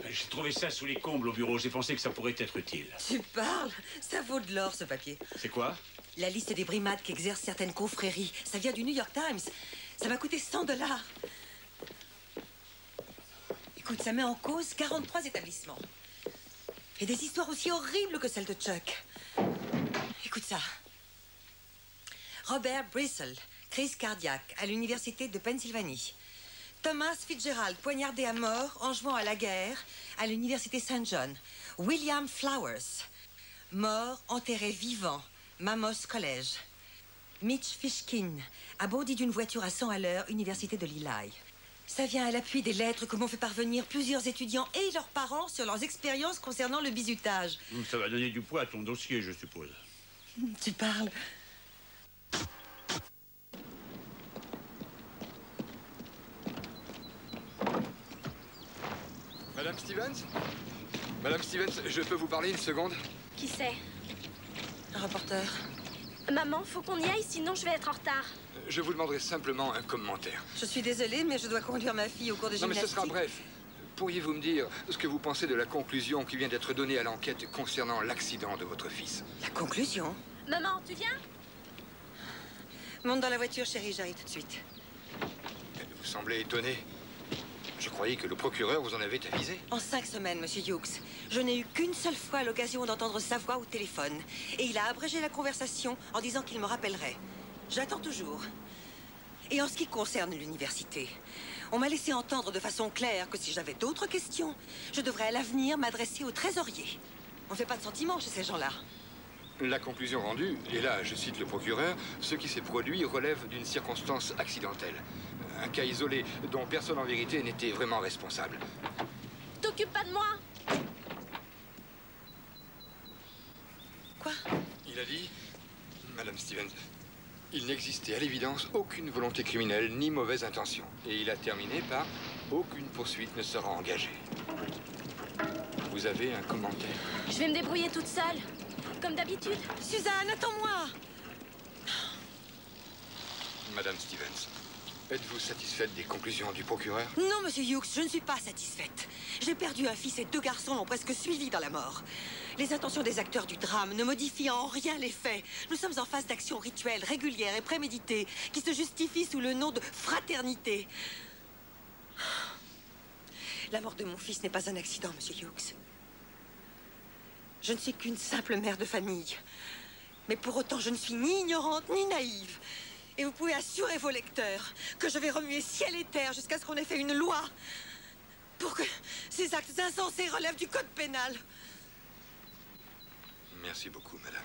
J'ai trouvé ça sous les combles au bureau. J'ai pensé que ça pourrait être utile. Tu parles? Ça vaut de l'or, ce papier. C'est quoi? La liste des brimades qu'exercent certaines confréries. Ça vient du New York Times. Ça m'a coûté cent dollars. Écoute, ça met en cause quarante-trois établissements. Et des histoires aussi horribles que celle de Chuck. Écoute ça. Robert Brissel, crise cardiaque, à l'université de Pennsylvanie. Thomas Fitzgerald, poignardé à mort en jouant à la guerre, à l'université Saint John. William Flowers, mort, enterré vivant, Mamos College. Mitch Fishkin, abondi d'une voiture à cent à l'heure, université de Lehigh. Ça vient à l'appui des lettres que m'ont fait parvenir plusieurs étudiants et leurs parents sur leurs expériences concernant le bizutage. Ça va donner du poids à ton dossier, je suppose. Tu parles. Madame Stevens? Madame Stevens, je peux vous parler une seconde? Qui c'est? Un reporter. Maman, faut qu'on y aille, sinon je vais être en retard. Je vous demanderai simplement un commentaire. Je suis désolée, mais je dois conduire ma fille au cours de gymnastique. Non, mais ce sera bref. Pourriez-vous me dire ce que vous pensez de la conclusion qui vient d'être donnée à l'enquête concernant l'accident de votre fils? La conclusion? Maman, tu viens? Monte dans la voiture, chérie, j'arrive tout de suite. Vous semblez étonnée. Je croyais que le procureur vous en avait avisé. En cinq semaines, Monsieur Hughes, je n'ai eu qu'une seule fois l'occasion d'entendre sa voix au téléphone. Et il a abrégé la conversation en disant qu'il me rappellerait. J'attends toujours. Et en ce qui concerne l'université, on m'a laissé entendre de façon claire que si j'avais d'autres questions, je devrais à l'avenir m'adresser au trésorier. On ne fait pas de sentiments chez ces gens-là. La conclusion rendue, et là je cite le procureur, ce qui s'est produit relève d'une circonstance accidentelle. Un cas isolé dont personne en vérité n'était vraiment responsable. T'occupe pas de moi. Quoi? Il a dit, Madame Stevens, il n'existait à l'évidence aucune volonté criminelle ni mauvaise intention. Et il a terminé par aucune poursuite ne sera engagée. Vous avez un commentaire? Je vais me débrouiller toute seule, comme d'habitude. Suzanne, attends-moi. Madame Stevens. Êtes-vous satisfaite des conclusions du procureur? Non, Monsieur Hughes, je ne suis pas satisfaite. J'ai perdu un fils et deux garçons l'ont presque suivi dans la mort. Les intentions des acteurs du drame ne modifient en rien les faits. Nous sommes en face d'actions rituelles, régulières et préméditées qui se justifient sous le nom de fraternité. La mort de mon fils n'est pas un accident, Monsieur Hughes. Je ne suis qu'une simple mère de famille. Mais pour autant, je ne suis ni ignorante ni naïve. Et vous pouvez assurer vos lecteurs que je vais remuer ciel et terre jusqu'à ce qu'on ait fait une loi pour que ces actes insensés relèvent du code pénal. Merci beaucoup, madame.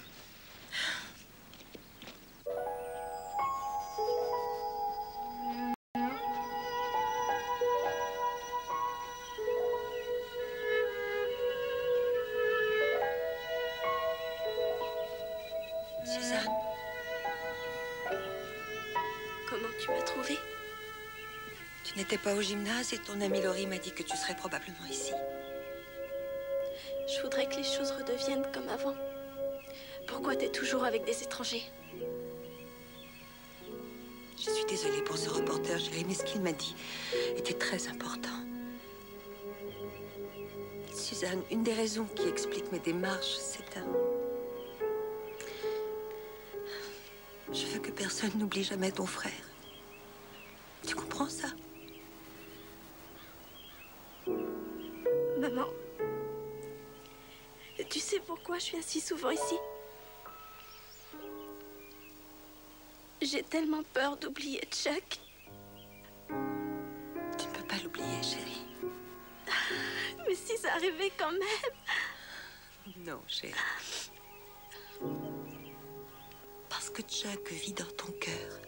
N'étais pas au gymnase et ton amie Laurie m'a dit que tu serais probablement ici. Je voudrais que les choses redeviennent comme avant. Pourquoi t'es toujours avec des étrangers? Je suis désolée pour ce reporter, chérie, mais ce qu'il m'a dit était très important. Suzanne, une des raisons qui explique mes démarches, c'est un... Je veux que personne n'oublie jamais ton frère. Tu comprends ça? Maman, tu sais pourquoi je viens si souvent ici? J'ai tellement peur d'oublier Chuck. Tu ne peux pas l'oublier, chérie. Mais si ça arrivait quand même. Non, chérie. Parce que Chuck vit dans ton cœur.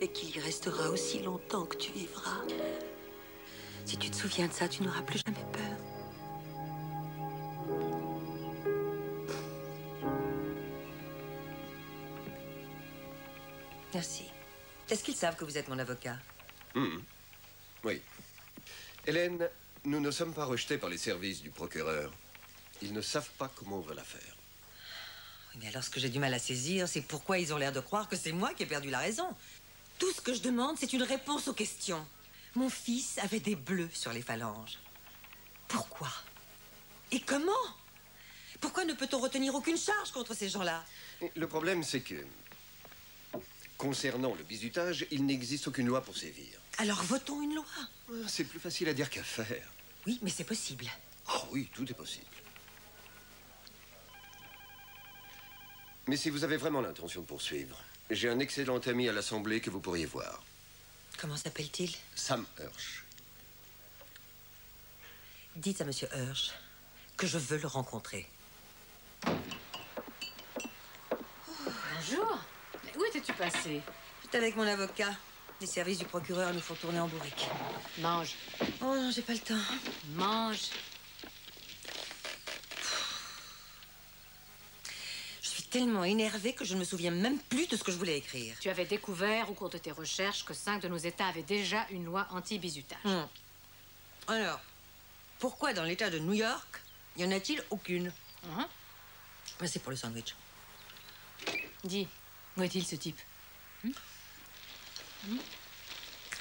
Et qu'il y restera aussi longtemps que tu vivras. Si tu te souviens de ça, tu n'auras plus jamais peur. Merci. Est-ce qu'ils savent que vous êtes mon avocat? Mmh. Oui. Hélène, nous ne sommes pas rejetés par les services du procureur. Ils ne savent pas comment on veut l'affaire. Mais alors, ce que j'ai du mal à saisir, c'est pourquoi ils ont l'air de croire que c'est moi qui ai perdu la raison. Tout ce que je demande, c'est une réponse aux questions. Mon fils avait des bleus sur les phalanges. Pourquoi? Et comment? Pourquoi ne peut-on retenir aucune charge contre ces gens-là? Le problème, c'est que... concernant le bizutage, il n'existe aucune loi pour sévir. Alors votons une loi. C'est plus facile à dire qu'à faire. Oui, mais c'est possible. Ah oui, tout est possible. Mais si vous avez vraiment l'intention de poursuivre, J'ai un excellent ami à l'Assemblée que vous pourriez voir. Comment s'appelle-t-il? Sam Hirsch. Dites à Monsieur Hirsch que je veux le rencontrer. Oh, bonjour. Mais où étais-tu passé? J'étais avec mon avocat. Les services du procureur nous font tourner en bourrique. Mange. Oh non, j'ai pas le temps. Mange. Tellement énervée que je ne me souviens même plus de ce que je voulais écrire. Tu avais découvert au cours de tes recherches que cinq de nos États avaient déjà une loi anti-bizutage. Mmh. Alors, pourquoi dans l'État de New York, y en a-t-il aucune? Mmh. Mais c'est pour le sandwich. Dis, où est-il ce type? Mmh. Mmh.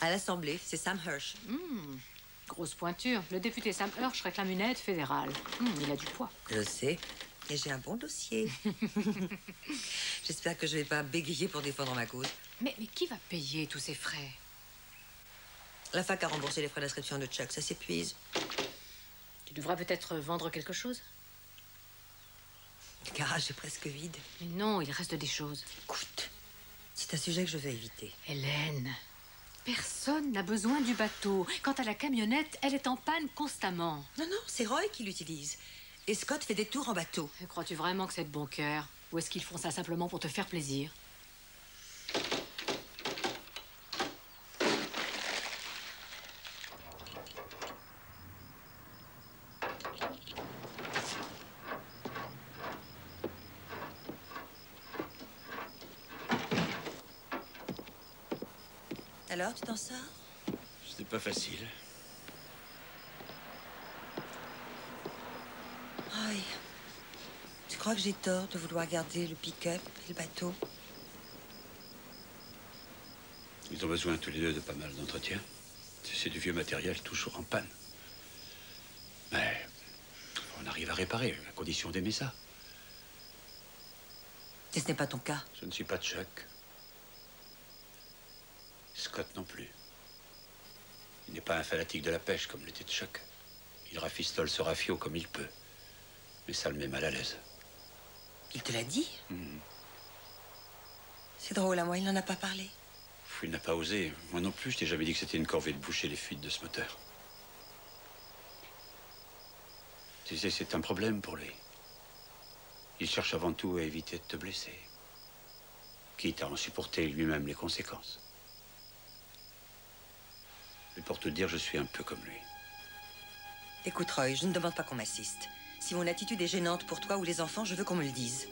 À l'Assemblée, c'est Sam Hirsch. Mmh. Grosse pointure. Le député Sam Hirsch réclame une aide fédérale. Mmh, il a du poids. Je sais. Et j'ai un bon dossier. J'espère que je ne vais pas bégayer pour défendre ma cause. Mais, mais qui va payer tous ces frais? La fac a remboursé les frais d'inscription de Chuck, ça s'épuise. Tu devrais peut-être vendre quelque chose? Le garage est presque vide. Mais non, il reste des choses. Écoute, c'est un sujet que je vais éviter. Hélène, personne n'a besoin du bateau. Quant à la camionnette, elle est en panne constamment. Non, non, c'est Roy qui l'utilise. Et Scott fait des tours en bateau. Crois-tu vraiment que c'est de bon cœur? Ou est-ce qu'ils font ça simplement pour te faire plaisir? Alors, tu t'en sors? C'était pas facile. Oui. Tu crois que j'ai tort de vouloir garder le pick-up et le bateau? Ils ont besoin tous les deux de pas mal d'entretien. C'est du vieux matériel toujours en panne. Mais on arrive à réparer, à condition d'aimer ça. Et ce n'est pas ton cas? Je ne suis pas Chuck. Scott non plus. Il n'est pas un fanatique de la pêche comme l'était Chuck. Il rafistole ce rafio comme il peut. Mais ça le met mal à l'aise. Il te l'a dit? Mmh. C'est drôle, à moi, il n'en a pas parlé. Il n'a pas osé. Moi non plus, je t'ai jamais dit que c'était une corvée de boucher les fuites de ce moteur. Tu sais, c'est un problème pour lui. Il cherche avant tout à éviter de te blesser. Quitte à en supporter lui-même les conséquences. Mais pour te dire, je suis un peu comme lui. Écoute, Roy, je ne demande pas qu'on m'assiste. Si mon attitude est gênante pour toi ou les enfants, je veux qu'on me le dise.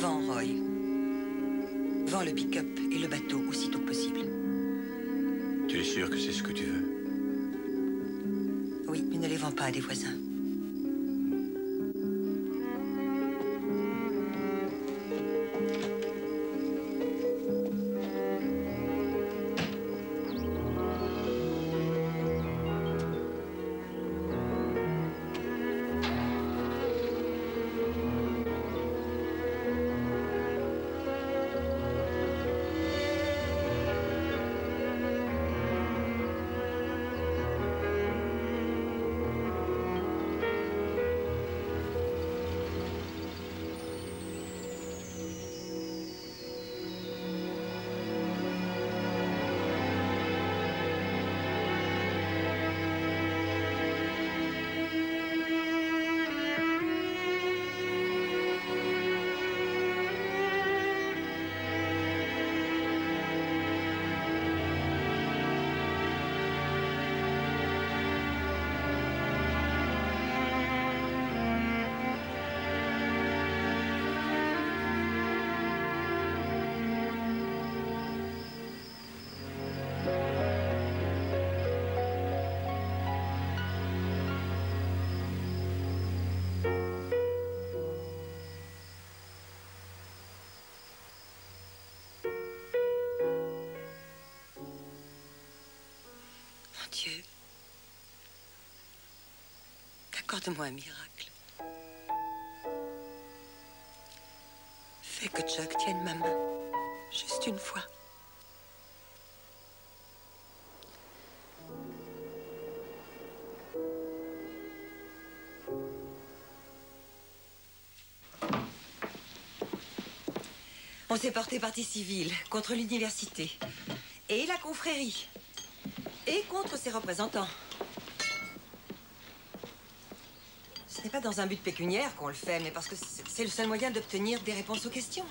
Vends, Roy. Vends le pick-up et le bateau aussitôt que possible. Tu es sûr que c'est ce que tu veux? Oui, mais ne les vends pas à des voisins. Dieu, accorde-moi un miracle. fait que Chuck tienne ma main. Juste une fois. On s'est porté partie civile contre l'université et la confrérie et contre ses représentants. Ce n'est pas dans un but pécuniaire qu'on le fait, mais parce que c'est le seul moyen d'obtenir des réponses aux questions.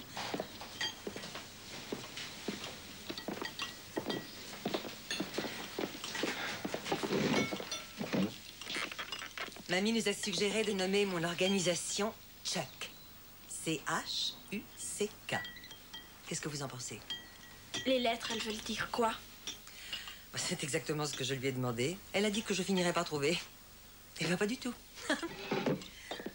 Mamie nous a suggéré de nommer mon organisation Chuck. C H U C K. Qu'est-ce que vous en pensez? Les lettres, elles veulent dire quoi? C'est exactement ce que je lui ai demandé. Elle a dit que je finirais par trouver. Eh bien, pas du tout.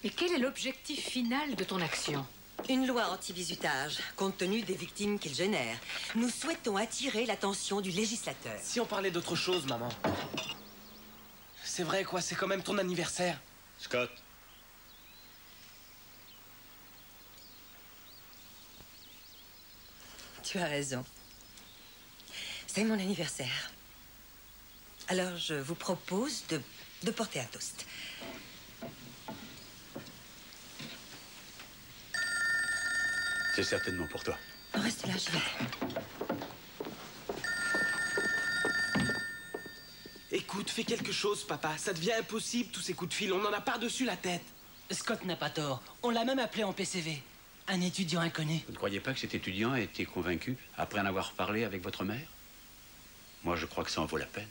Et quel est l'objectif final de ton action? Une loi anti-bizutage, compte tenu des victimes qu'il génère. Nous souhaitons attirer l'attention du législateur. Si on parlait d'autre chose, maman. C'est vrai, quoi, c'est quand même ton anniversaire. Scott. Tu as raison. C'est mon anniversaire. Alors, je vous propose de, de porter un toast. C'est certainement pour toi. Reste là, je vais. Écoute, fais quelque chose, papa. Ça devient impossible, tous ces coups de fil. On en a par-dessus la tête. Scott n'a pas tort. On l'a même appelé en P C V. Un étudiant inconnu. Vous ne croyez pas que cet étudiant a été convaincu après en avoir parlé avec votre mère? Moi, je crois que ça en vaut la peine.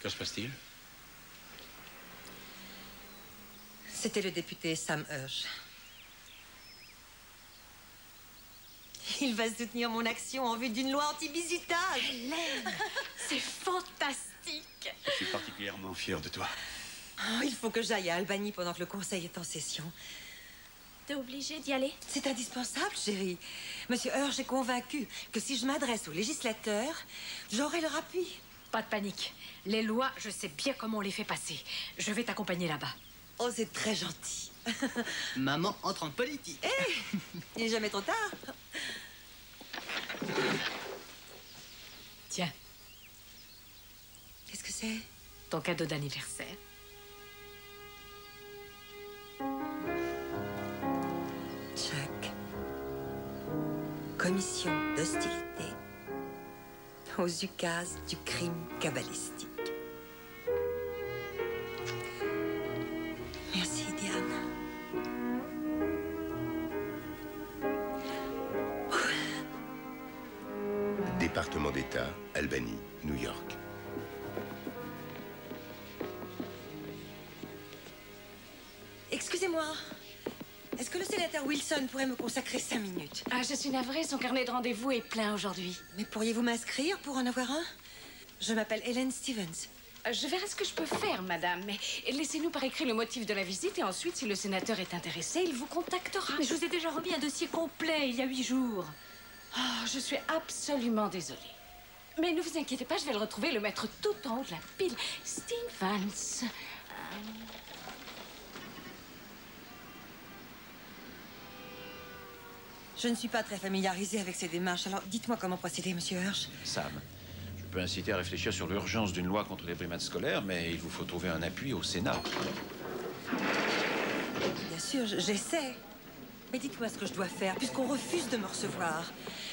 Que se passe-t-il? C'était le député Sam Hirsch. Il va soutenir mon action en vue d'une loi anti-bizutage. Hélène, c'est fantastique. Je suis particulièrement fier de toi. Oh, il faut que j'aille à Albanie pendant que le conseil est en session. T'es obligée d'y aller? C'est indispensable, chérie. Monsieur Hirsch est convaincu que si je m'adresse aux législateurs, j'aurai leur appui. Pas de panique. Les lois, je sais bien comment on les fait passer. Je vais t'accompagner là-bas. Oh, c'est très gentil. Maman entre en politique. Hé, hey, il n'est jamais trop tard. Tiens. Qu'est-ce que c'est? Ton cadeau d'anniversaire. Chuck. Commission d'hostilité aux ukases du crime kabbalistique. Merci, Diane. Département d'État, Albanie, New York. Excusez-moi. Est-ce que le sénateur Wilson pourrait me consacrer cinq minutes? Ah, je suis navrée, son carnet de rendez-vous est plein aujourd'hui. Mais pourriez-vous m'inscrire pour en avoir un? Je m'appelle Hélène Stevens. Je verrai ce que je peux faire, madame, mais laissez-nous par écrit le motif de la visite et ensuite, si le sénateur est intéressé, il vous contactera. Mais je vous ai déjà remis un dossier complet il y a huit jours. Oh, je suis absolument désolée. Mais ne vous inquiétez pas, je vais le retrouver et le mettre tout en haut de la pile. Stevens. Je ne suis pas très familiarisée avec ces démarches, alors dites-moi comment procéder, monsieur Hirsch. Sam, je peux inciter à réfléchir sur l'urgence d'une loi contre les brimades scolaires, mais il vous faut trouver un appui au Sénat. Bien sûr, j'essaie. Mais dites-moi ce que je dois faire, puisqu'on refuse de me recevoir.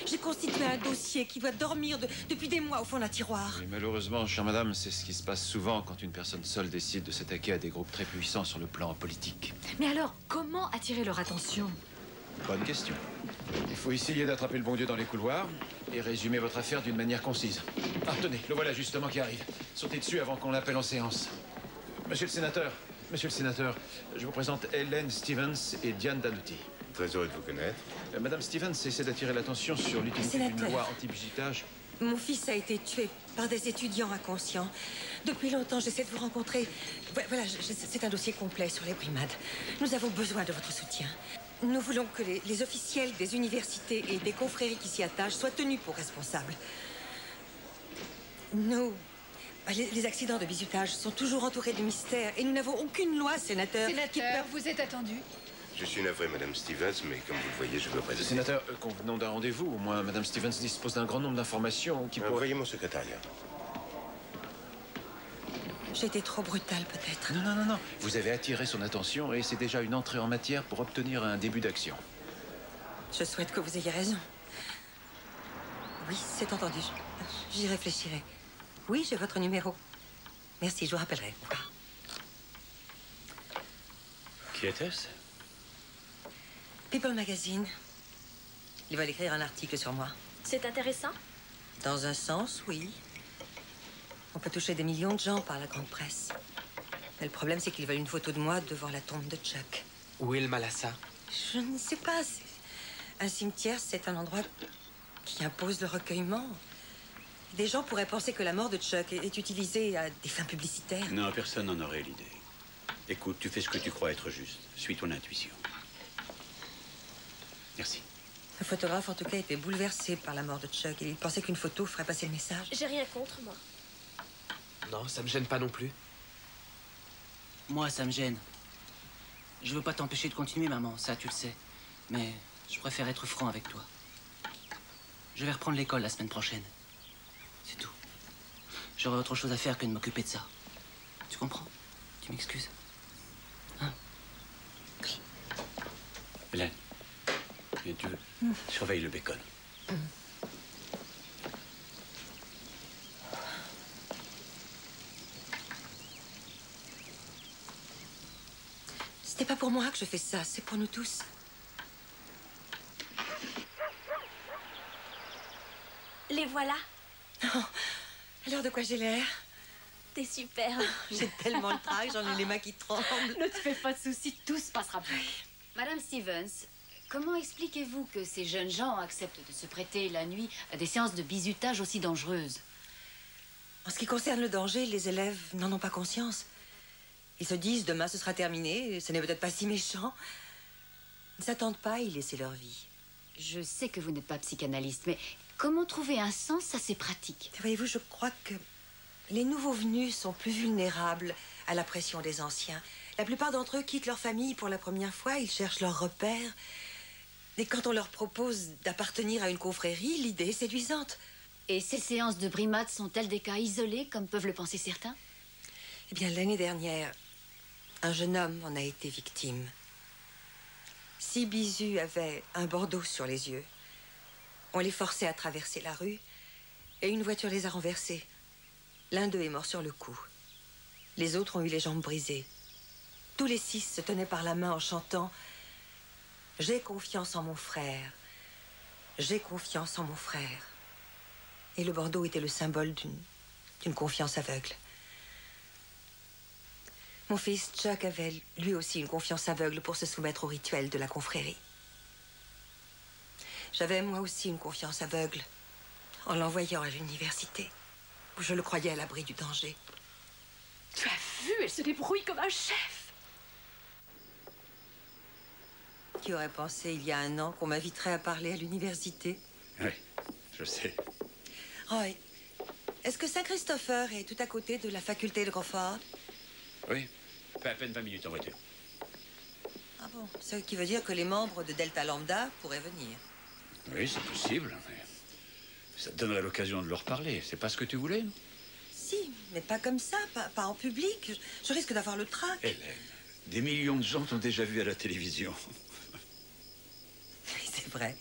J'ai constitué un dossier qui doit dormir de, depuis des mois au fond d'un tiroir. Et malheureusement, chère madame, c'est ce qui se passe souvent quand une personne seule décide de s'attaquer à des groupes très puissants sur le plan politique. Mais alors, comment attirer leur attention? Bonne question. Il faut essayer d'attraper le bon Dieu dans les couloirs et résumer votre affaire d'une manière concise. Ah, tenez, le voilà justement qui arrive. Sautez dessus avant qu'on l'appelle en séance. Monsieur le sénateur, monsieur le sénateur, je vous présente Hélène Stevens et Diane Danuti. Très heureux de vous connaître. Euh, Madame Stevens essaie d'attirer l'attention sur l'utilité d'une loi anti-bizutage. Mon fils a été tué par des étudiants inconscients. Depuis longtemps, j'essaie de vous rencontrer. Voilà, c'est un dossier complet sur les brimades. Nous avons besoin de votre soutien. Nous voulons que les, les officiels des universités et des confréries qui s'y attachent soient tenus pour responsables. Nous Les, les accidents de bizutage sont toujours entourés de mystères et nous n'avons aucune loi, sénateur. Sénateur, qui peut... vous êtes attendu. Je suis navré, madame Stevens, mais comme vous le voyez, je veux présenter. Sénateur, euh, convenons d'un rendez-vous. Au moins, madame Stevens dispose d'un grand nombre d'informations qui euh, pourraient... Voyez mon secrétariat. J'ai été trop brutale, peut-être. Non, non, non, non. Vous avez attiré son attention et c'est déjà une entrée en matière pour obtenir un début d'action. Je souhaite que vous ayez raison. Oui, c'est entendu. J'y réfléchirai. Oui, j'ai votre numéro. Merci, je vous rappellerai. Qui était-ce? People Magazine. Ils veulent écrire un article sur moi. C'est intéressant? Dans un sens, oui. On peut toucher des millions de gens par la grande presse. Mais le problème, c'est qu'ils veulent une photo de moi devant la tombe de Chuck. Où est le Malassa? Je ne sais pas. Un cimetière, c'est un endroit qui impose le recueillement. Des gens pourraient penser que la mort de Chuck est utilisée à des fins publicitaires. Non, personne n'en aurait l'idée. Écoute, tu fais ce que tu crois être juste. Suis ton intuition. Merci. Le photographe, en tout cas, était bouleversé par la mort de Chuck. Il pensait qu'une photo ferait passer le message. J'ai rien contre, moi. Non, ça me gêne pas non plus. Moi, ça me gêne. Je veux pas t'empêcher de continuer, maman, ça tu le sais. Mais je préfère être franc avec toi. Je vais reprendre l'école la semaine prochaine. C'est tout. J'aurai autre chose à faire que de m'occuper de ça. Tu comprends? Tu m'excuses? Hein? Oui. Hélène, tu mmh. surveille le bacon. Mmh. C'était pas pour moi que je fais ça, c'est pour nous tous. Les voilà. Oh, alors de quoi j'ai l'air? T'es superbe. J'ai tellement le trac, j'en ai les mains qui tremblent. Ne te fais pas de soucis, tout se passera bien. Madame Stevens, comment expliquez-vous que ces jeunes gens acceptent de se prêter la nuit à des séances de bizutage aussi dangereuses? En ce qui concerne le danger, les élèves n'en ont pas conscience. Ils se disent, demain ce sera terminé, ce n'est peut-être pas si méchant. Ils ne s'attendent pas à y laisser leur vie. Je sais que vous n'êtes pas psychanalyste, mais comment trouver un sens à ces pratiques? Voyez-vous, je crois que les nouveaux venus sont plus vulnérables à la pression des anciens. La plupart d'entre eux quittent leur famille pour la première fois, ils cherchent leurs repères. Et quand on leur propose d'appartenir à une confrérie, l'idée est séduisante. Et ces séances de brimades sont-elles des cas isolés, comme peuvent le penser certains? Eh bien, l'année dernière... un jeune homme en a été victime. Six bisus avaient un bandeau sur les yeux. On les forçait à traverser la rue et une voiture les a renversés. L'un d'eux est mort sur le coup. Les autres ont eu les jambes brisées. Tous les six se tenaient par la main en chantant « J'ai confiance en mon frère, j'ai confiance en mon frère ». Et le bandeau était le symbole d'une d'une confiance aveugle. Mon fils Chuck avait lui aussi une confiance aveugle pour se soumettre au rituel de la confrérie. J'avais moi aussi une confiance aveugle en l'envoyant à l'université, où je le croyais à l'abri du danger. Tu as vu, elle se débrouille comme un chef! Qui aurait pensé il y a un an qu'on m'inviterait à parler à l'université? Oui, je sais. Roy, est-ce que Saint-Christopher est tout à côté de la faculté de Crawford? Oui, à peine vingt minutes en voiture. Ah bon, ce qui veut dire que les membres de Delta Lambda pourraient venir. Oui, c'est possible, mais ça te donnerait l'occasion de leur parler. C'est pas ce que tu voulais, non? Si, mais pas comme ça, pas, pas en public. Je, je risque d'avoir le trac. Hélène, des millions de gens t'ont déjà vu à la télévision. C'est vrai.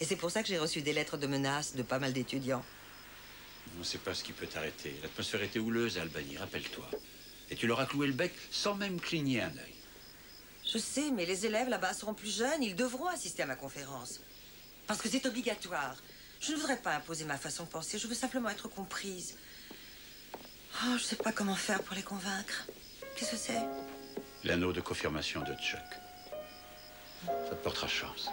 Et c'est pour ça que j'ai reçu des lettres de menaces de pas mal d'étudiants. On ne sait pas ce qui peut t'arrêter. L'atmosphère était houleuse à Albanie, rappelle-toi. Et tu leur as cloué le bec sans même cligner un œil. Je sais, mais les élèves là-bas seront plus jeunes. Ils devront assister à ma conférence. Parce que c'est obligatoire. Je ne voudrais pas imposer ma façon de penser. Je veux simplement être comprise. Oh, je ne sais pas comment faire pour les convaincre. Qu'est-ce que c'est? L'anneau de confirmation de Chuck. Ça te portera chance.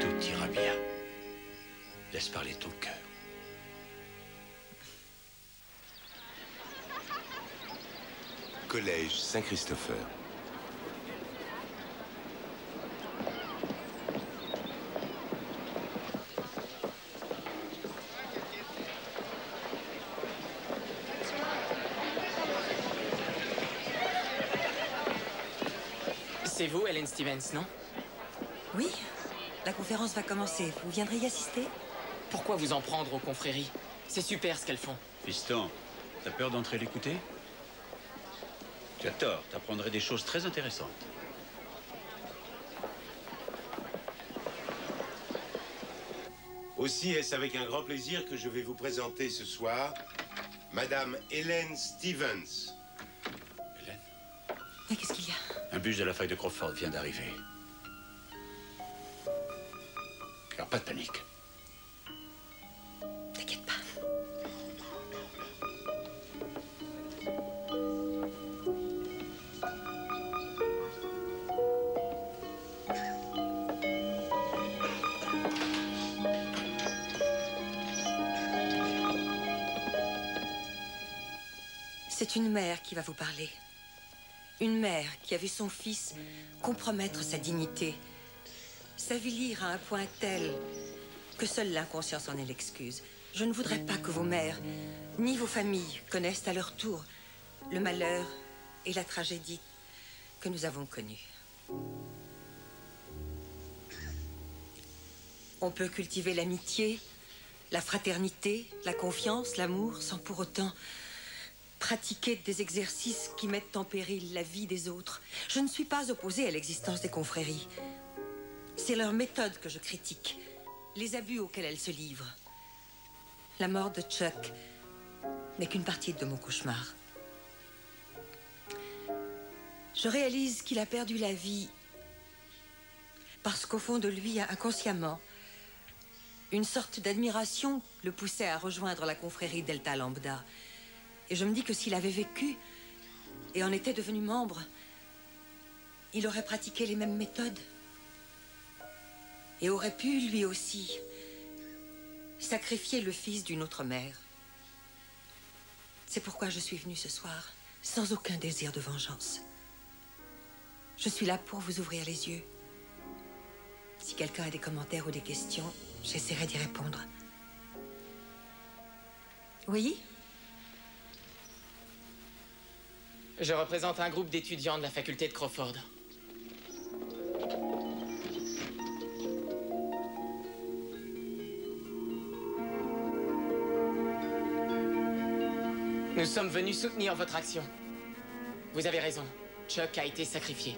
Tout ira bien. Laisse parler ton cœur. Collège Saint-Christopher. C'est vous, Hélène Stevens, non? Oui. La conférence va commencer. Vous viendrez y assister? Pourquoi vous en prendre aux confréries? C'est super ce qu'elles font. Fiston, t'as peur d'entrer l'écouter? Tu as tort. T'apprendrais des choses très intéressantes. Aussi, est-ce avec un grand plaisir que je vais vous présenter ce soir Madame Hélène Stevens. Hélène? Mais qu'est-ce qu'il y a? Un bus de la fac de Crawford vient d'arriver. Alors, pas de panique. T'inquiète pas. C'est une mère qui va vous parler. Une mère qui a vu son fils compromettre sa dignité, s'avilir à un point tel que seule l'inconscience en est l'excuse. Je ne voudrais pas que vos mères, ni vos familles, connaissent à leur tour le malheur et la tragédie que nous avons connus. On peut cultiver l'amitié, la fraternité, la confiance, l'amour, sans pour autant pratiquer des exercices qui mettent en péril la vie des autres. Je ne suis pas opposée à l'existence des confréries. C'est leur méthode que je critique, les abus auxquels elles se livrent. La mort de Chuck n'est qu'une partie de mon cauchemar. Je réalise qu'il a perdu la vie parce qu'au fond de lui, inconsciemment, une sorte d'admiration le poussait à rejoindre la confrérie Delta Lambda. Et je me dis que s'il avait vécu et en était devenu membre, il aurait pratiqué les mêmes méthodes et aurait pu, lui aussi, sacrifier le fils d'une autre mère. C'est pourquoi je suis venue ce soir, sans aucun désir de vengeance. Je suis là pour vous ouvrir les yeux. Si quelqu'un a des commentaires ou des questions, j'essaierai d'y répondre. Oui ? Je représente un groupe d'étudiants de la faculté de Crawford. Nous sommes venus soutenir votre action. Vous avez raison, Chuck a été sacrifié.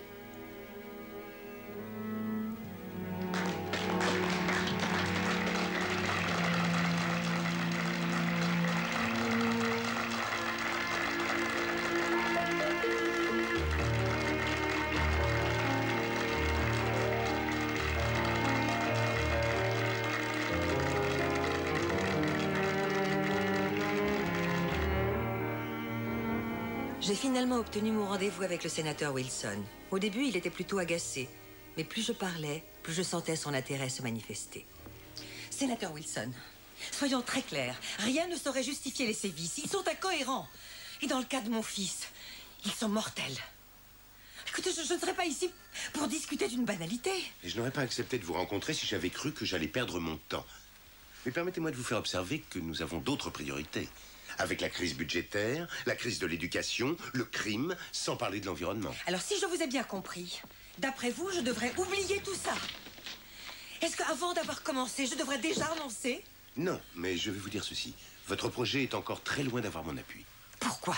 J'ai finalement obtenu mon rendez-vous avec le sénateur Wilson. Au début, il était plutôt agacé, mais plus je parlais, plus je sentais son intérêt se manifester. Sénateur Wilson, soyons très clairs, rien ne saurait justifier les sévices. Ils sont incohérents. Et dans le cas de mon fils, ils sont mortels. Écoutez, je, je ne serais pas ici pour discuter d'une banalité. Et je n'aurais pas accepté de vous rencontrer si j'avais cru que j'allais perdre mon temps. Mais permettez-moi de vous faire observer que nous avons d'autres priorités. Avec la crise budgétaire, la crise de l'éducation, le crime, sans parler de l'environnement. Alors, si je vous ai bien compris, d'après vous, je devrais oublier tout ça. Est-ce qu'avant d'avoir commencé, je devrais déjà renoncer? Non, mais je vais vous dire ceci. Votre projet est encore très loin d'avoir mon appui. Pourquoi?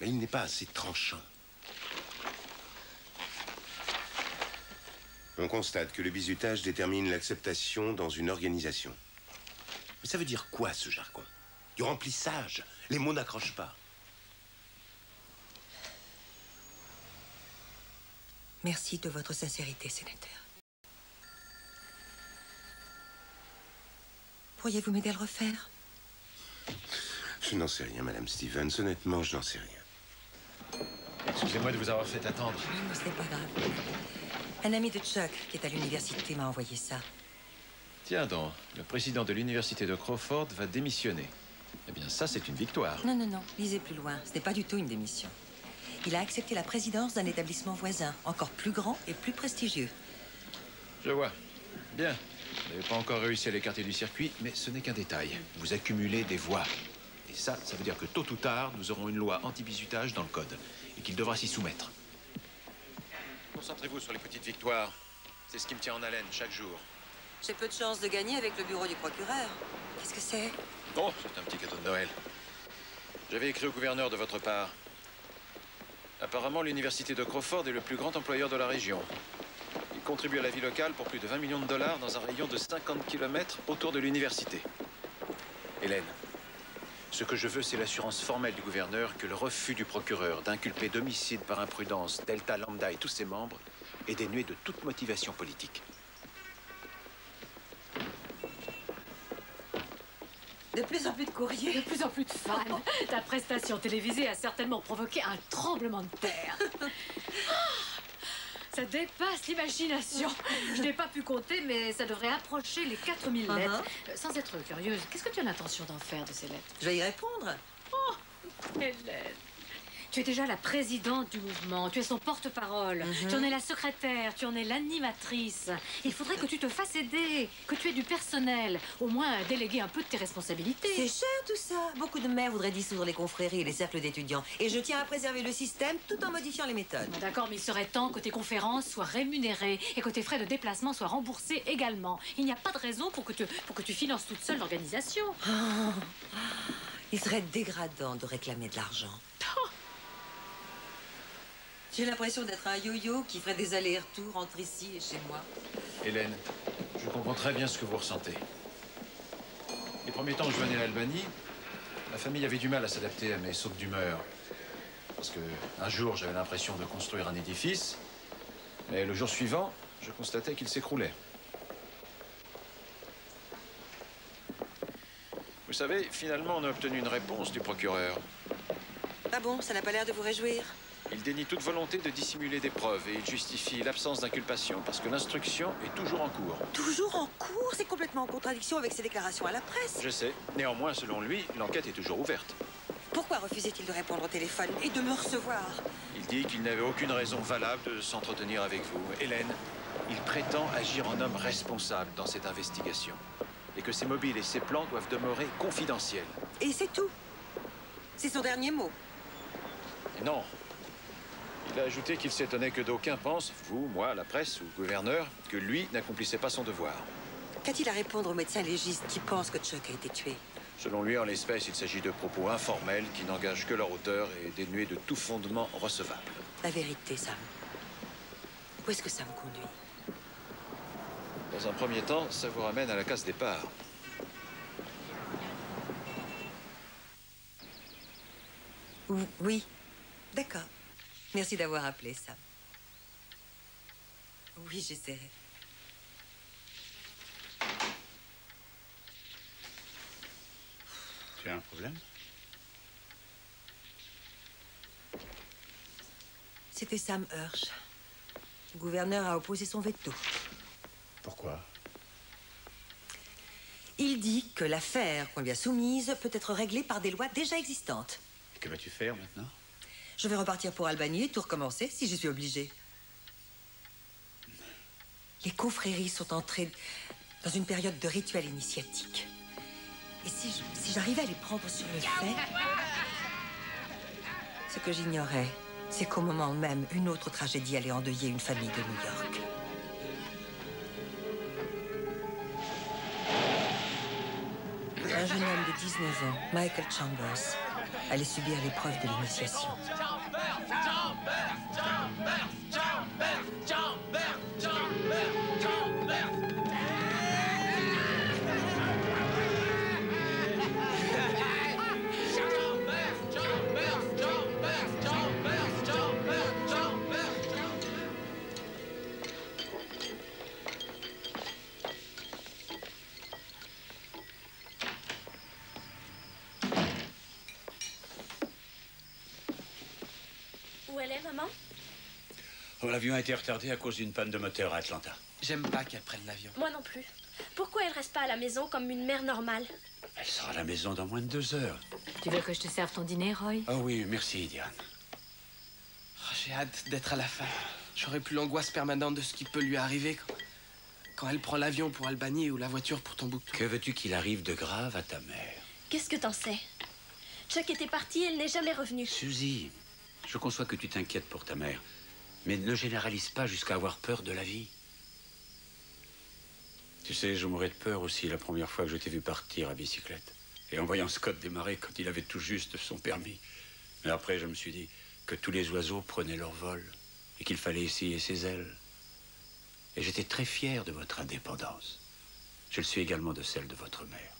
Il n'est pas assez tranchant. On constate que le bizutage détermine l'acceptation dans une organisation. Mais ça veut dire quoi, ce jargon? Du remplissage. Les mots n'accrochent pas. Merci de votre sincérité, sénateur. Pourriez-vous m'aider à le refaire? Je n'en sais rien, Madame Stevens. Honnêtement, je n'en sais rien. Excusez-moi de vous avoir fait attendre. Non, ce n'est pas grave. Un ami de Chuck, qui est à l'université, m'a envoyé ça. Tiens donc, le président de l'université de Crawford va démissionner. Eh bien, ça, c'est une victoire. Non, non, non. Lisez plus loin. Ce n'est pas du tout une démission. Il a accepté la présidence d'un établissement voisin, encore plus grand et plus prestigieux. Je vois. Bien. Vous n'avez pas encore réussi à l'écarter du circuit, mais ce n'est qu'un détail. Vous accumulez des voix. Et ça, ça veut dire que tôt ou tard, nous aurons une loi anti-bizutage dans le code et qu'il devra s'y soumettre. Concentrez-vous sur les petites victoires. C'est ce qui me tient en haleine chaque jour. J'ai peu de chance de gagner avec le bureau du procureur. Qu'est-ce que c'est? Oh, c'est un petit cadeau de Noël. J'avais écrit au gouverneur de votre part. Apparemment, l'université de Crawford est le plus grand employeur de la région. Il contribue à la vie locale pour plus de vingt millions de dollars dans un rayon de cinquante kilomètres autour de l'université. Hélène, ce que je veux, c'est l'assurance formelle du gouverneur que le refus du procureur d'inculper d'homicide par imprudence Delta Lambda et tous ses membres est dénué de toute motivation politique. De plus en plus de courriers. De plus en plus de fans. Oh. Ta prestation télévisée a certainement provoqué un tremblement de terre. Ça dépasse l'imagination. Je n'ai pas pu compter, mais ça devrait approcher les quatre mille uh-huh. lettres. Euh, sans être curieuse, qu'est-ce que tu as l'intention d'en faire de ces lettres? Je vais y répondre. Oh, Hélène. Tu es déjà la présidente du mouvement, tu es son porte-parole, mm-hmm. tu en es la secrétaire, tu en es l'animatrice. Il faudrait que tu te fasses aider, que tu aies du personnel, au moins déléguer un peu de tes responsabilités. C'est cher tout ça. Beaucoup de maires voudraient dissoudre les confréries et les cercles d'étudiants. Et je tiens à préserver le système tout en modifiant les méthodes. D'accord, mais il serait temps que tes conférences soient rémunérées et que tes frais de déplacement soient remboursés également. Il n'y a pas de raison pour que tu, pour que tu finances toute seule l'organisation. Oh, il serait dégradant de réclamer de l'argent. J'ai l'impression d'être un yo-yo qui ferait des allers-retours entre ici et chez moi. Hélène, je comprends très bien ce que vous ressentez. Les premiers temps que je venais à l'Albanie, ma famille avait du mal à s'adapter à mes sautes d'humeur. Parce que un jour, j'avais l'impression de construire un édifice, mais le jour suivant, je constatais qu'il s'écroulait. Vous savez, finalement, on a obtenu une réponse du procureur. Ah bon, ça n'a pas l'air de vous réjouir? Il dénie toute volonté de dissimuler des preuves et il justifie l'absence d'inculpation parce que l'instruction est toujours en cours. Toujours en cours? C'est complètement en contradiction avec ses déclarations à la presse. Je sais. Néanmoins, selon lui, l'enquête est toujours ouverte. Pourquoi refusait-il de répondre au téléphone et de me recevoir? Il dit qu'il n'avait aucune raison valable de s'entretenir avec vous. Hélène, il prétend agir en homme responsable dans cette investigation et que ses mobiles et ses plans doivent demeurer confidentiels. Et c'est tout? C'est son dernier mot? Non. Il a ajouté qu'il s'étonnait que d'aucuns pensent, vous, moi, la presse ou le gouverneur, que lui n'accomplissait pas son devoir. Qu'a-t-il à répondre au médecin légiste qui pense que Chuck a été tué? Selon lui, en l'espèce, il s'agit de propos informels qui n'engagent que leur auteur et dénués de tout fondement recevable. La vérité, Sam. Où est-ce que ça me conduit? Dans un premier temps, ça vous ramène à la case départ. Oui, d'accord. Merci d'avoir appelé, Sam. Oui, j'essaierai. Tu as un problème? C'était Sam Hirsch. Le gouverneur a opposé son veto. Pourquoi? Il dit que l'affaire qu'on lui a soumise peut être réglée par des lois déjà existantes. Et que vas-tu faire maintenant? Je vais repartir pour Albanie et tout recommencer, si je suis obligée. Les confréries sont entrées dans une période de rituel initiatique. Et si j'arrivais si à les prendre sur le fait... Ce que j'ignorais, c'est qu'au moment même, une autre tragédie allait endeuiller une famille de New York. Un jeune homme de dix-neuf ans, Michael Chambers, allait subir l'épreuve de l'initiation. L'avion a été retardé à cause d'une panne de moteur à Atlanta. J'aime pas qu'elle prenne l'avion. Moi non plus. Pourquoi elle reste pas à la maison comme une mère normale? Elle sera à la maison dans moins de deux heures. Tu veux que je te serve ton dîner, Roy? Ah oui, merci, Diane. Oh, j'ai hâte d'être à la fin. J'aurai plus l'angoisse permanente de ce qui peut lui arriver quand, quand elle prend l'avion pour Albanie ou la voiture pour Tombouctou. Que veux-tu qu'il arrive de grave à ta mère? Qu'est-ce que t'en sais? Chuck était parti et elle n'est jamais revenue. Suzy, je conçois que tu t'inquiètes pour ta mère. Mais ne généralise pas jusqu'à avoir peur de la vie. Tu sais, je mourais de peur aussi la première fois que je t'ai vu partir à bicyclette. Et en voyant Scott démarrer quand il avait tout juste son permis. Mais après, je me suis dit que tous les oiseaux prenaient leur vol et qu'il fallait essayer ses ailes. Et j'étais très fier de votre indépendance. Je le suis également de celle de votre mère.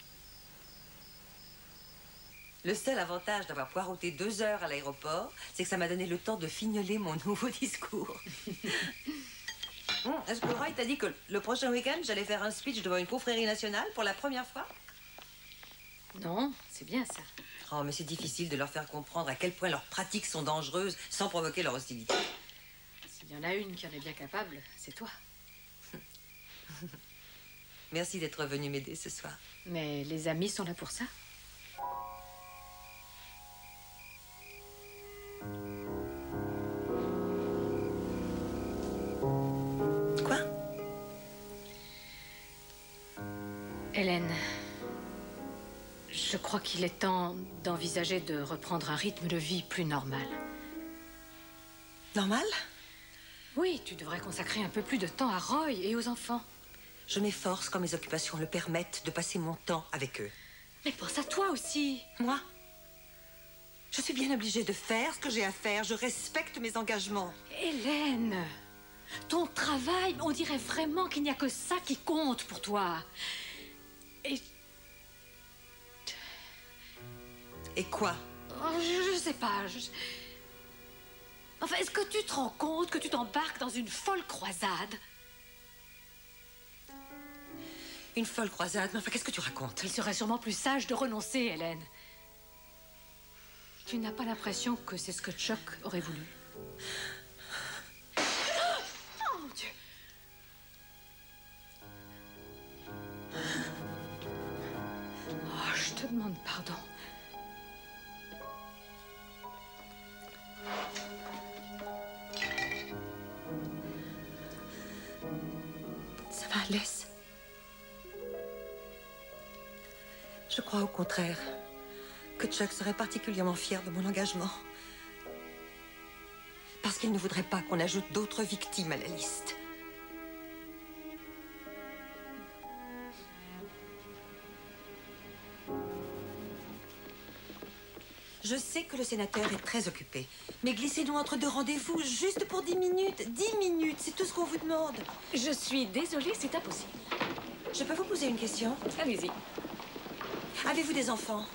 Le seul avantage d'avoir poireauté deux heures à l'aéroport, c'est que ça m'a donné le temps de fignoler mon nouveau discours. Bon, est-ce que Roy t'a dit que le prochain week-end, j'allais faire un speech devant une confrérie nationale pour la première fois? Non, c'est bien ça. Oh, mais c'est difficile de leur faire comprendre à quel point leurs pratiques sont dangereuses sans provoquer leur hostilité. S'il y en a une qui en est bien capable, c'est toi. Merci d'être venu m'aider ce soir. Mais les amis sont là pour ça. Quoi? Hélène, je crois qu'il est temps d'envisager de reprendre un rythme de vie plus normal. Normal? Oui, tu devrais consacrer un peu plus de temps à Roy et aux enfants. Je m'efforce, quand mes occupations le permettent, de passer mon temps avec eux. Mais pense à toi aussi. Moi? Je suis bien obligée de faire ce que j'ai à faire. Je respecte mes engagements. Hélène, ton travail, on dirait vraiment qu'il n'y a que ça qui compte pour toi. Et... Et quoi? Oh, je, je sais pas. Je... Enfin, est-ce que tu te rends compte que tu t'embarques dans une folle croisade? Une folle croisade? Mais enfin, qu'est-ce que tu racontes? Il serait sûrement plus sage de renoncer, Hélène. Tu n'as pas l'impression que c'est ce que Chuck aurait voulu? Oh mon Dieu! Oh, je te demande pardon. Ça va, laisse. Je crois au contraire que Chuck serait particulièrement fier de mon engagement. Parce qu'il ne voudrait pas qu'on ajoute d'autres victimes à la liste. Je sais que le sénateur est très occupé, mais glissez-nous entre deux rendez-vous juste pour dix minutes. Dix minutes, c'est tout ce qu'on vous demande. Je suis désolée, c'est impossible. Je peux vous poser une question? Allez-y. Avez-vous des enfants?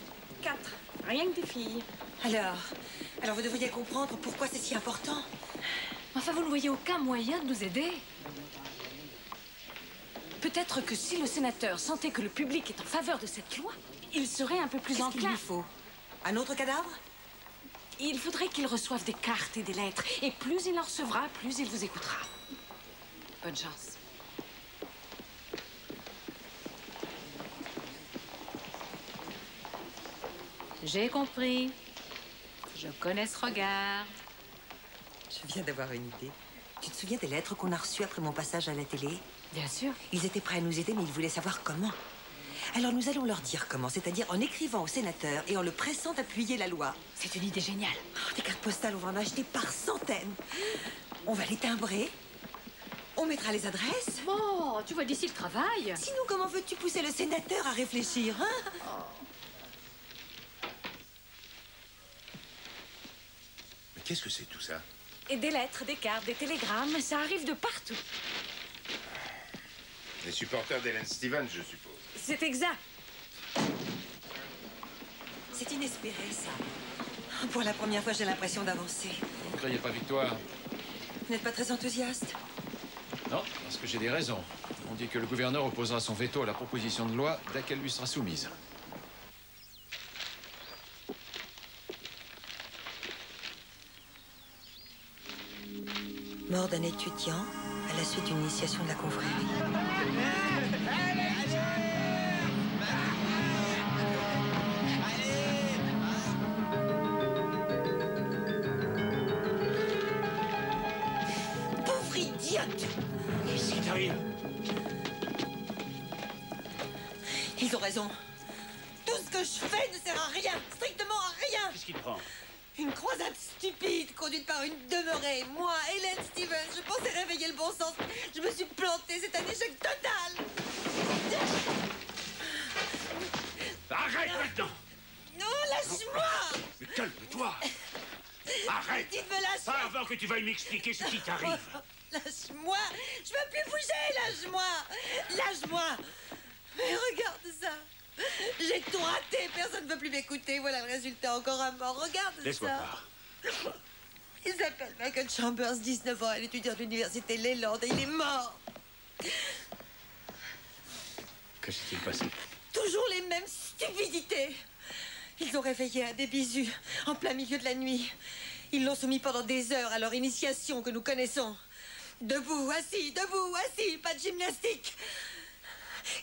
Quatre. Rien que des filles. Alors, alors vous devriez comprendre pourquoi c'est si important. Enfin, vous ne voyez aucun moyen de nous aider. Peut-être que si le sénateur sentait que le public est en faveur de cette loi, il serait un peu plus enclin. Qu'est-ce qu'il lui faut? Un autre cadavre? Il faudrait qu'il reçoive des cartes et des lettres. Et plus il en recevra, plus il vous écoutera. Bonne chance. J'ai compris. Je connais ce regard. Je viens d'avoir une idée. Tu te souviens des lettres qu'on a reçues après mon passage à la télé? Bien sûr. Ils étaient prêts à nous aider, mais ils voulaient savoir comment. Alors nous allons leur dire comment, c'est-à-dire en écrivant au sénateur et en le pressant d'appuyer la loi. C'est une idée géniale. Oh, des cartes postales, on va en acheter par centaines. On va les timbrer. On mettra les adresses. Bon, tu vois d'ici le travail. Sinon, comment veux-tu pousser le sénateur à réfléchir, hein? Oh. Qu'est-ce que c'est tout ça? Et des lettres, des cartes, des télégrammes, ça arrive de partout. Les supporters d'Hélène Stevens, je suppose. C'est exact. C'est inespéré, ça. Pour la première fois, j'ai l'impression d'avancer. Vous ne criez pas victoire. Vous n'êtes pas très enthousiaste? Non, parce que j'ai des raisons. On dit que le gouverneur opposera son veto à la proposition de loi dès qu'elle lui sera soumise. Mort d'un étudiant à la suite d'une initiation de la confrérie. Pauvre idiote! Qu'est-ce qui t'arrive? Ils ont raison. Tout ce que je fais ne sert à rien, strictement à rien. Qu'est-ce qu'il prend? Une croisade stupide conduite par une demeurée. Moi, Hélène Stevens, je pensais réveiller le bon sens. Je me suis plantée, c'est un échec total. Arrête maintenant. Non, lâche-moi. Mais calme-toi. Arrête. Tu me lâches. Pas avant que tu veuilles m'expliquer ce qui t'arrive. Oh, lâche-moi. Je veux plus bouger, lâche-moi. Lâche-moi. Mais regarde ça. J'ai tout raté, personne ne veut plus m'écouter. Voilà le résultat, encore un mort. Regarde ça. Laisse-moi voir. Il s'appelle Michael Chambers, dix-neuf ans, elle est étudiante de l'université Leyland et il est mort. Que s'est-il passé? Toujours les mêmes stupidités. Ils ont réveillé un des bisous en plein milieu de la nuit. Ils l'ont soumis pendant des heures à leur initiation que nous connaissons. Debout, assis, debout, assis, pas de gymnastique.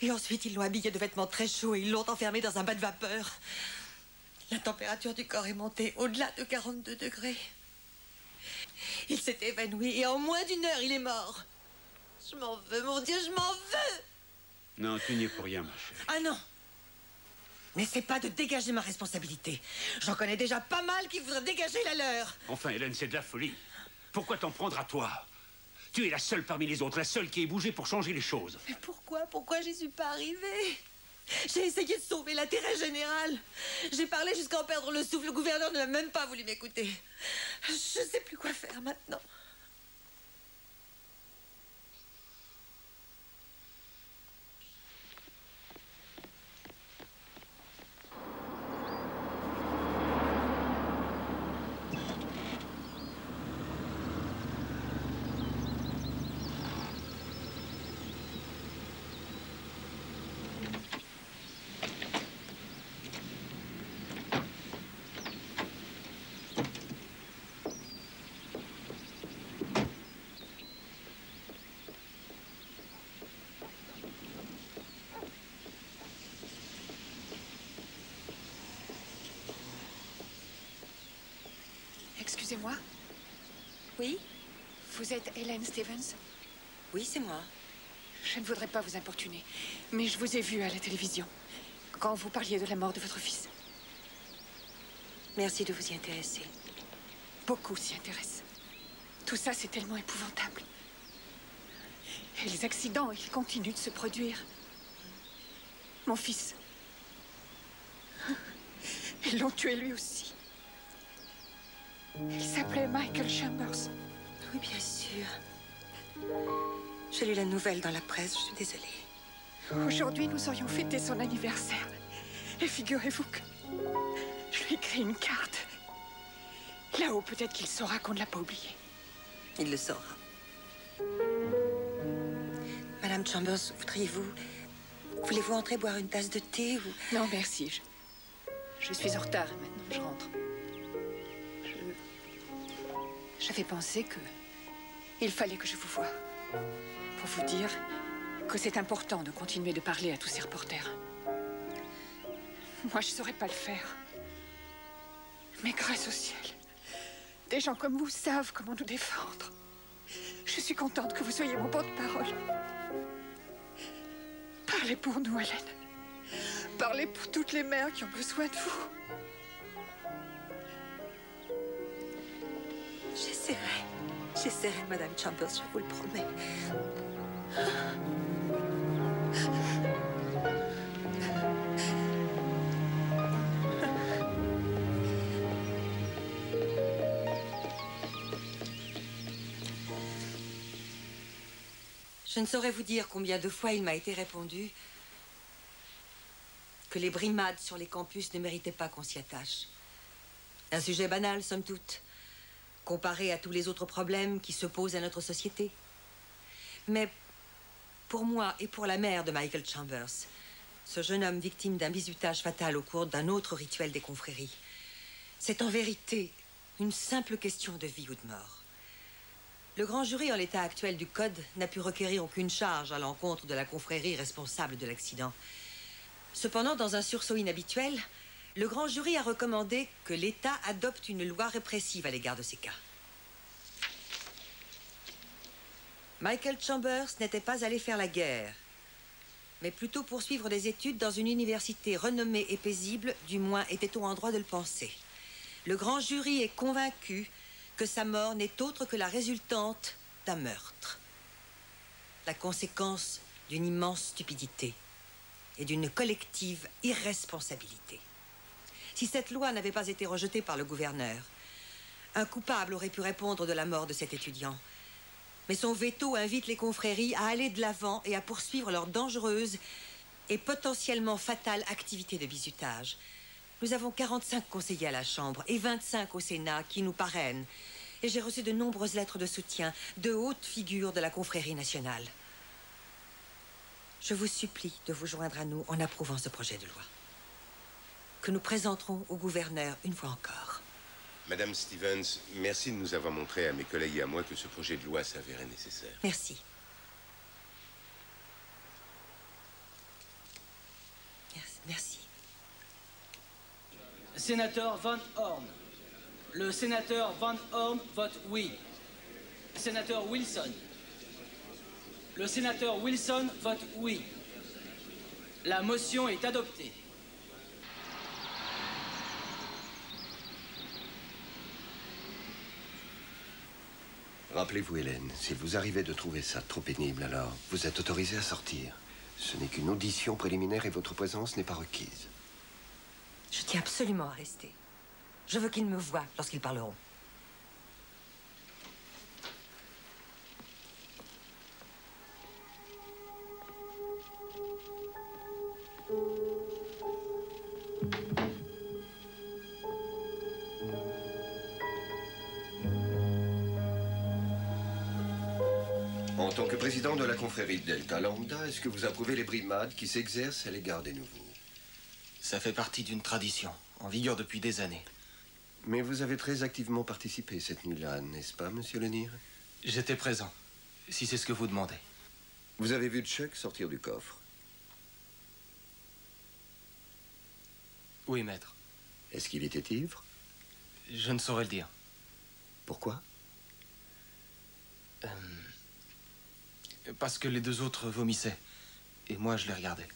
Et ensuite, ils l'ont habillé de vêtements très chauds et ils l'ont enfermé dans un bain de vapeur. La température du corps est montée au-delà de quarante-deux degrés. Il s'est évanoui et en moins d'une heure, il est mort. Je m'en veux, mon Dieu, je m'en veux! Non, tu n'y es pour rien, ma chérie. Ah non! N'essaie pas de dégager ma responsabilité. J'en connais déjà pas mal qui voudraient dégager la leur. Enfin, Hélène, c'est de la folie. Pourquoi t'en prendre à toi? Tu es la seule parmi les autres, la seule qui ait bougé pour changer les choses. Mais pourquoi, pourquoi j'y suis pas arrivée? J'ai essayé de sauver l'intérêt général. J'ai parlé jusqu'à en perdre le souffle. Le gouverneur ne m'a même pas voulu m'écouter. Je sais plus quoi faire maintenant. Excusez-moi. Oui? Vous êtes Hélène Stevens? Oui, c'est moi. Je ne voudrais pas vous importuner, mais je vous ai vue à la télévision, quand vous parliez de la mort de votre fils. Merci de vous y intéresser. Beaucoup s'y intéressent. Tout ça, c'est tellement épouvantable. Et les accidents, ils continuent de se produire. Mon fils. Ils l'ont tué lui aussi. Il s'appelait Michael Chambers. Oui, bien sûr. J'ai lu la nouvelle dans la presse, je suis désolée. Aujourd'hui, nous aurions fêté son anniversaire. Et figurez-vous que je lui ai écrit une carte. Là-haut, peut-être qu'il saura qu'on ne l'a pas oublié. Il le saura. Madame Chambers, voudriez-vous... Voulez-vous entrer boire une tasse de thé ou... Non, merci. Je, je suis en retard et maintenant je rentre. J'avais pensé que il fallait que je vous voie pour vous dire que c'est important de continuer de parler à tous ces reporters. Moi, je ne saurais pas le faire. Mais grâce au ciel, des gens comme vous savent comment nous défendre. Je suis contente que vous soyez mon porte-parole. Parlez pour nous, Hélène. Parlez pour toutes les mères qui ont besoin de vous. J'essaierai, j'essaierai, Madame Chambers, je vous le promets. Je ne saurais vous dire combien de fois il m'a été répondu que les brimades sur les campus ne méritaient pas qu'on s'y attache. Un sujet banal, somme toute, comparé à tous les autres problèmes qui se posent à notre société. Mais pour moi et pour la mère de Michael Chambers, ce jeune homme victime d'un bizutage fatal au cours d'un autre rituel des confréries, c'est en vérité une simple question de vie ou de mort. Le grand jury, en l'état actuel du code, n'a pu requérir aucune charge à l'encontre de la confrérie responsable de l'accident. Cependant, dans un sursaut inhabituel, le grand jury a recommandé que l'État adopte une loi répressive à l'égard de ces cas. Michael Chambers n'était pas allé faire la guerre, mais plutôt poursuivre des études dans une université renommée et paisible, du moins était-on en droit de le penser. le grand jury est convaincu que sa mort n'est autre que la résultante d'un meurtre, la conséquence d'une immense stupidité et d'une collective irresponsabilité. Si cette loi n'avait pas été rejetée par le gouverneur, un coupable aurait pu répondre de la mort de cet étudiant. Mais son veto invite les confréries à aller de l'avant et à poursuivre leur dangereuse et potentiellement fatale activité de bizutage. Nous avons quarante-cinq conseillers à la Chambre et vingt-cinq au Sénat qui nous parrainent. Et j'ai reçu de nombreuses lettres de soutien de hautes figures de la confrérie nationale. Je vous supplie de vous joindre à nous en approuvant ce projet de loi, que nous présenterons au gouverneur une fois encore. Madame Stevens, merci de nous avoir montré à mes collègues et à moi que ce projet de loi s'avérait nécessaire. Merci. Merci. Sénateur Van Horn. Le sénateur Van Horn vote oui. Sénateur Wilson. Le sénateur Wilson vote oui. La motion est adoptée. Rappelez-vous, Hélène, si vous arrivez de trouver ça trop pénible, alors vous êtes autorisée à sortir. Ce n'est qu'une audition préliminaire et votre présence n'est pas requise. Je tiens absolument à rester. Je veux qu'ils me voient lorsqu'ils parleront. En tant que président de la confrérie Delta Lambda, est-ce que vous approuvez les brimades qui s'exercent à l'égard des nouveaux? Ça fait partie d'une tradition, en vigueur depuis des années. Mais vous avez très activement participé cette nuit-là, n'est-ce pas, Monsieur Lenir? J'étais présent, si c'est ce que vous demandez. Vous avez vu Chuck sortir du coffre? Oui, maître. Est-ce qu'il était ivre? Je ne saurais le dire. Pourquoi? Euh... Parce que les deux autres vomissaient. Et moi, je les regardais.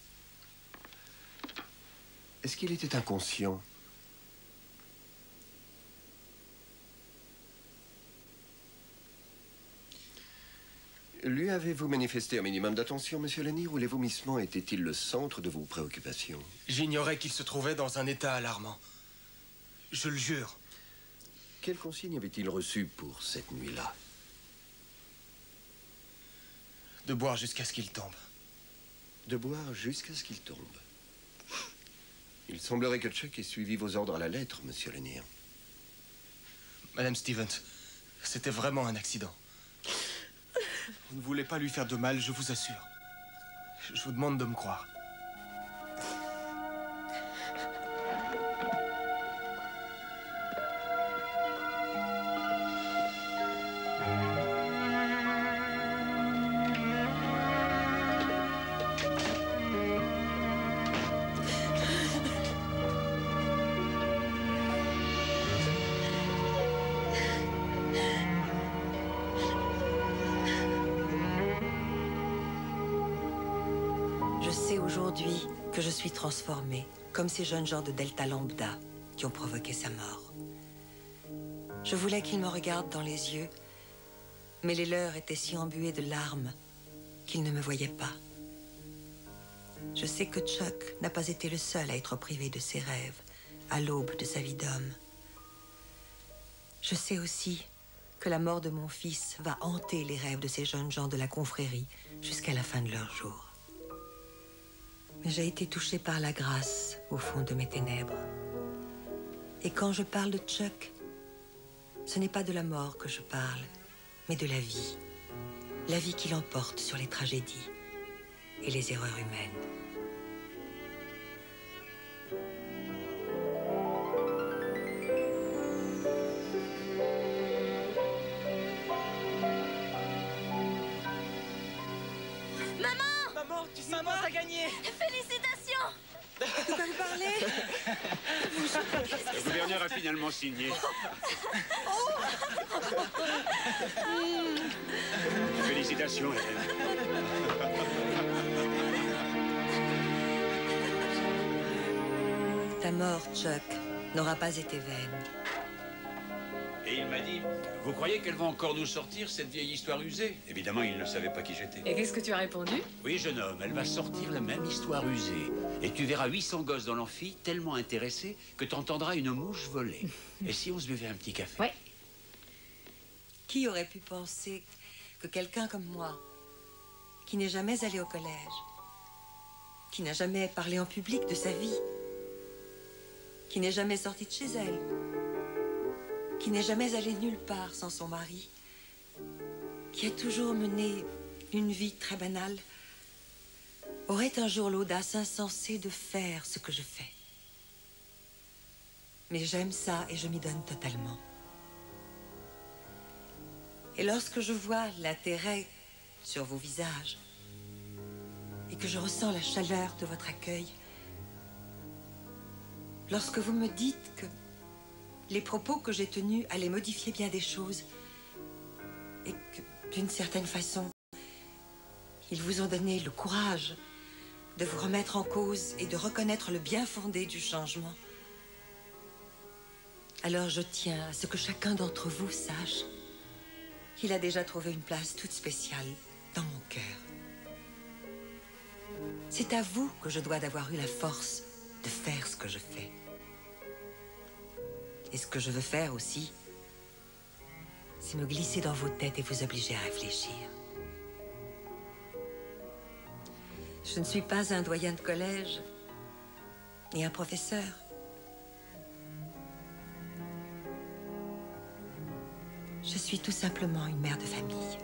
Est-ce qu'il était inconscient? Lui avez-vous manifesté un minimum d'attention, Monsieur Lenir, ou les vomissements étaient-ils le centre de vos préoccupations? J'ignorais qu'il se trouvait dans un état alarmant. Je le jure. Quelle consigne avait-il reçue pour cette nuit-là? De boire jusqu'à ce qu'il tombe. De boire jusqu'à ce qu'il tombe. Il semblerait que Chuck ait suivi vos ordres à la lettre, Monsieur Lenir. Madame Stevens, c'était vraiment un accident. Vous ne voulez pas lui faire de mal, je vous assure. Je vous demande de me croire. Aujourd'hui que je suis transformée, comme ces jeunes gens de Delta Lambda qui ont provoqué sa mort. Je voulais qu'ils me regardent dans les yeux, mais les leurs étaient si embués de larmes qu'ils ne me voyaient pas. Je sais que Chuck n'a pas été le seul à être privé de ses rêves à l'aube de sa vie d'homme. Je sais aussi que la mort de mon fils va hanter les rêves de ces jeunes gens de la confrérie jusqu'à la fin de leur jour. Mais j'ai été touchée par la grâce au fond de mes ténèbres. Et quand je parle de Chuck, ce n'est pas de la mort que je parle, mais de la vie. La vie qui l'emporte sur les tragédies et les erreurs humaines. Maman, t'as gagné! Félicitations! Tu peux me parler? Le gouverneur a finalement signé. Oh. Mm. Félicitations, Hélène. Ta mort, Chuck, n'aura pas été vaine. Et il m'a dit, vous croyez qu'elle va encore nous sortir cette vieille histoire usée? Évidemment, il ne savait pas qui j'étais. Et qu'est-ce que tu as répondu? Oui, jeune homme, elle va sortir la même histoire usée. Et tu verras huit cents gosses dans l'amphi tellement intéressés que tu entendras une mouche voler. Et si on se buvait un petit café? Ouais. Qui aurait pu penser que quelqu'un comme moi, qui n'est jamais allé au collège, qui n'a jamais parlé en public de sa vie, qui n'est jamais sortie de chez elle, qui n'est jamais allée nulle part sans son mari, qui a toujours mené une vie très banale, aurait un jour l'audace insensée de faire ce que je fais. Mais j'aime ça et je m'y donne totalement. Et lorsque je vois l'intérêt sur vos visages et que je ressens la chaleur de votre accueil, lorsque vous me dites que les propos que j'ai tenus allaient modifier bien des choses et que, d'une certaine façon, ils vous ont donné le courage de vous remettre en cause et de reconnaître le bien fondé du changement. Alors je tiens à ce que chacun d'entre vous sache qu'il a déjà trouvé une place toute spéciale dans mon cœur. C'est à vous que je dois d'avoir eu la force de faire ce que je fais. Et ce que je veux faire aussi, c'est me glisser dans vos têtes et vous obliger à réfléchir. Je ne suis pas un doyen de collège, ni un professeur. Je suis tout simplement une mère de famille.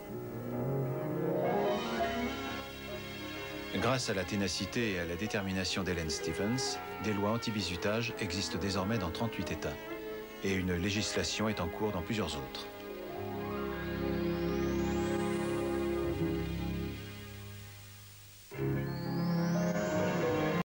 Grâce à la ténacité et à la détermination d'Hélène Stevens, des lois anti-bizutage existent désormais dans trente-huit États. Et une législation est en cours dans plusieurs autres.